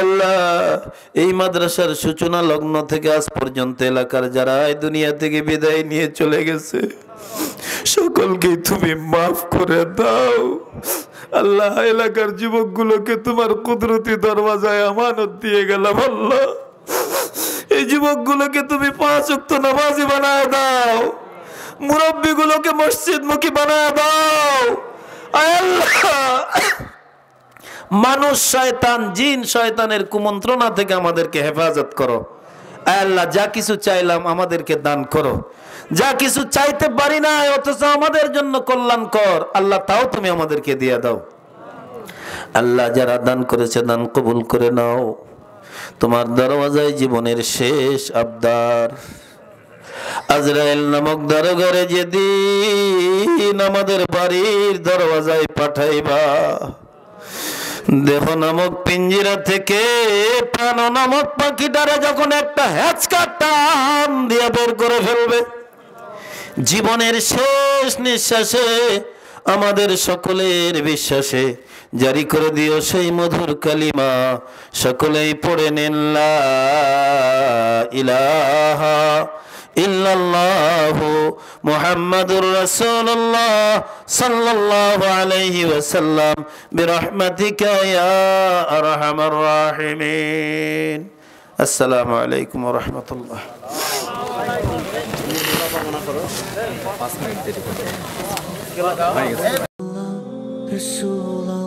আল্লাহ এই মাদ্রাসার সূচনা লগ্ন থেকে আজ পর্যন্ত এলাকার যারা দুনিয়া থেকে বিদায় নিয়ে চলে গেছে সকলকে তুমি মাফ করে দাও। আল্লাহ এলাকার যুবকগুলোকে তোমার কুদরতি দরওয়াজায় আমানত দিয়ে গেলাম আল্লাহ, এই যুবকগুলোকে তুমি পাঁচ ওয়াক্ত নামাজি বানায় দাও, মুরব্বীগুলোকে মসজিদমুখী বানায় দাও। আল্লাহ মানুষ শয়তান জিন শয়তানের কুমন্ত্রণা থেকে আমাদেরকে হেফাজত করো। আল্লাহ যা কিছু চাইলাম আমাদেরকে দান করো, যা কিছু চাইতে পারি না অথচ আমাদের জন্য কল্যাণ কর আল্লাহ তাও তুমি আমাদেরকে দিয়ে দাও। আল্লাহ যারা দান করেছে দান কবুল করে নাও, তোমার দরওয়াজায় জীবনের শেষ আবদার। আজরাইল নামক দরঘরে যেদিন আমাদের বাড়ির দরওয়াজায় পাঠাইবা, দেহ নামক পিঞ্জিরা থেকে প্রাণ নামক পাখিটারে যখন একটা হেঁচকা টান দিয়ে বের করে ফেলবে, জীবনের শেষ নিঃশ্বাসে আমাদের সকলের বিশ্বাসে জারি করে দিও সেই মধুর কালিমা। সকলেই পড়ে নিন লা ইলাহা ইল্লাল্লাহ মুহাম্মাদুর রাসূলুল্লাহ সাল্লাল্লাহু আলাইহি ওয়াসাল্লাম বিরহমাতিকা ইয়া আরহামার রাহিমিন। আসসালামু আলাইকুম ওয়া রাহমাতুল্লাহ। রাসূল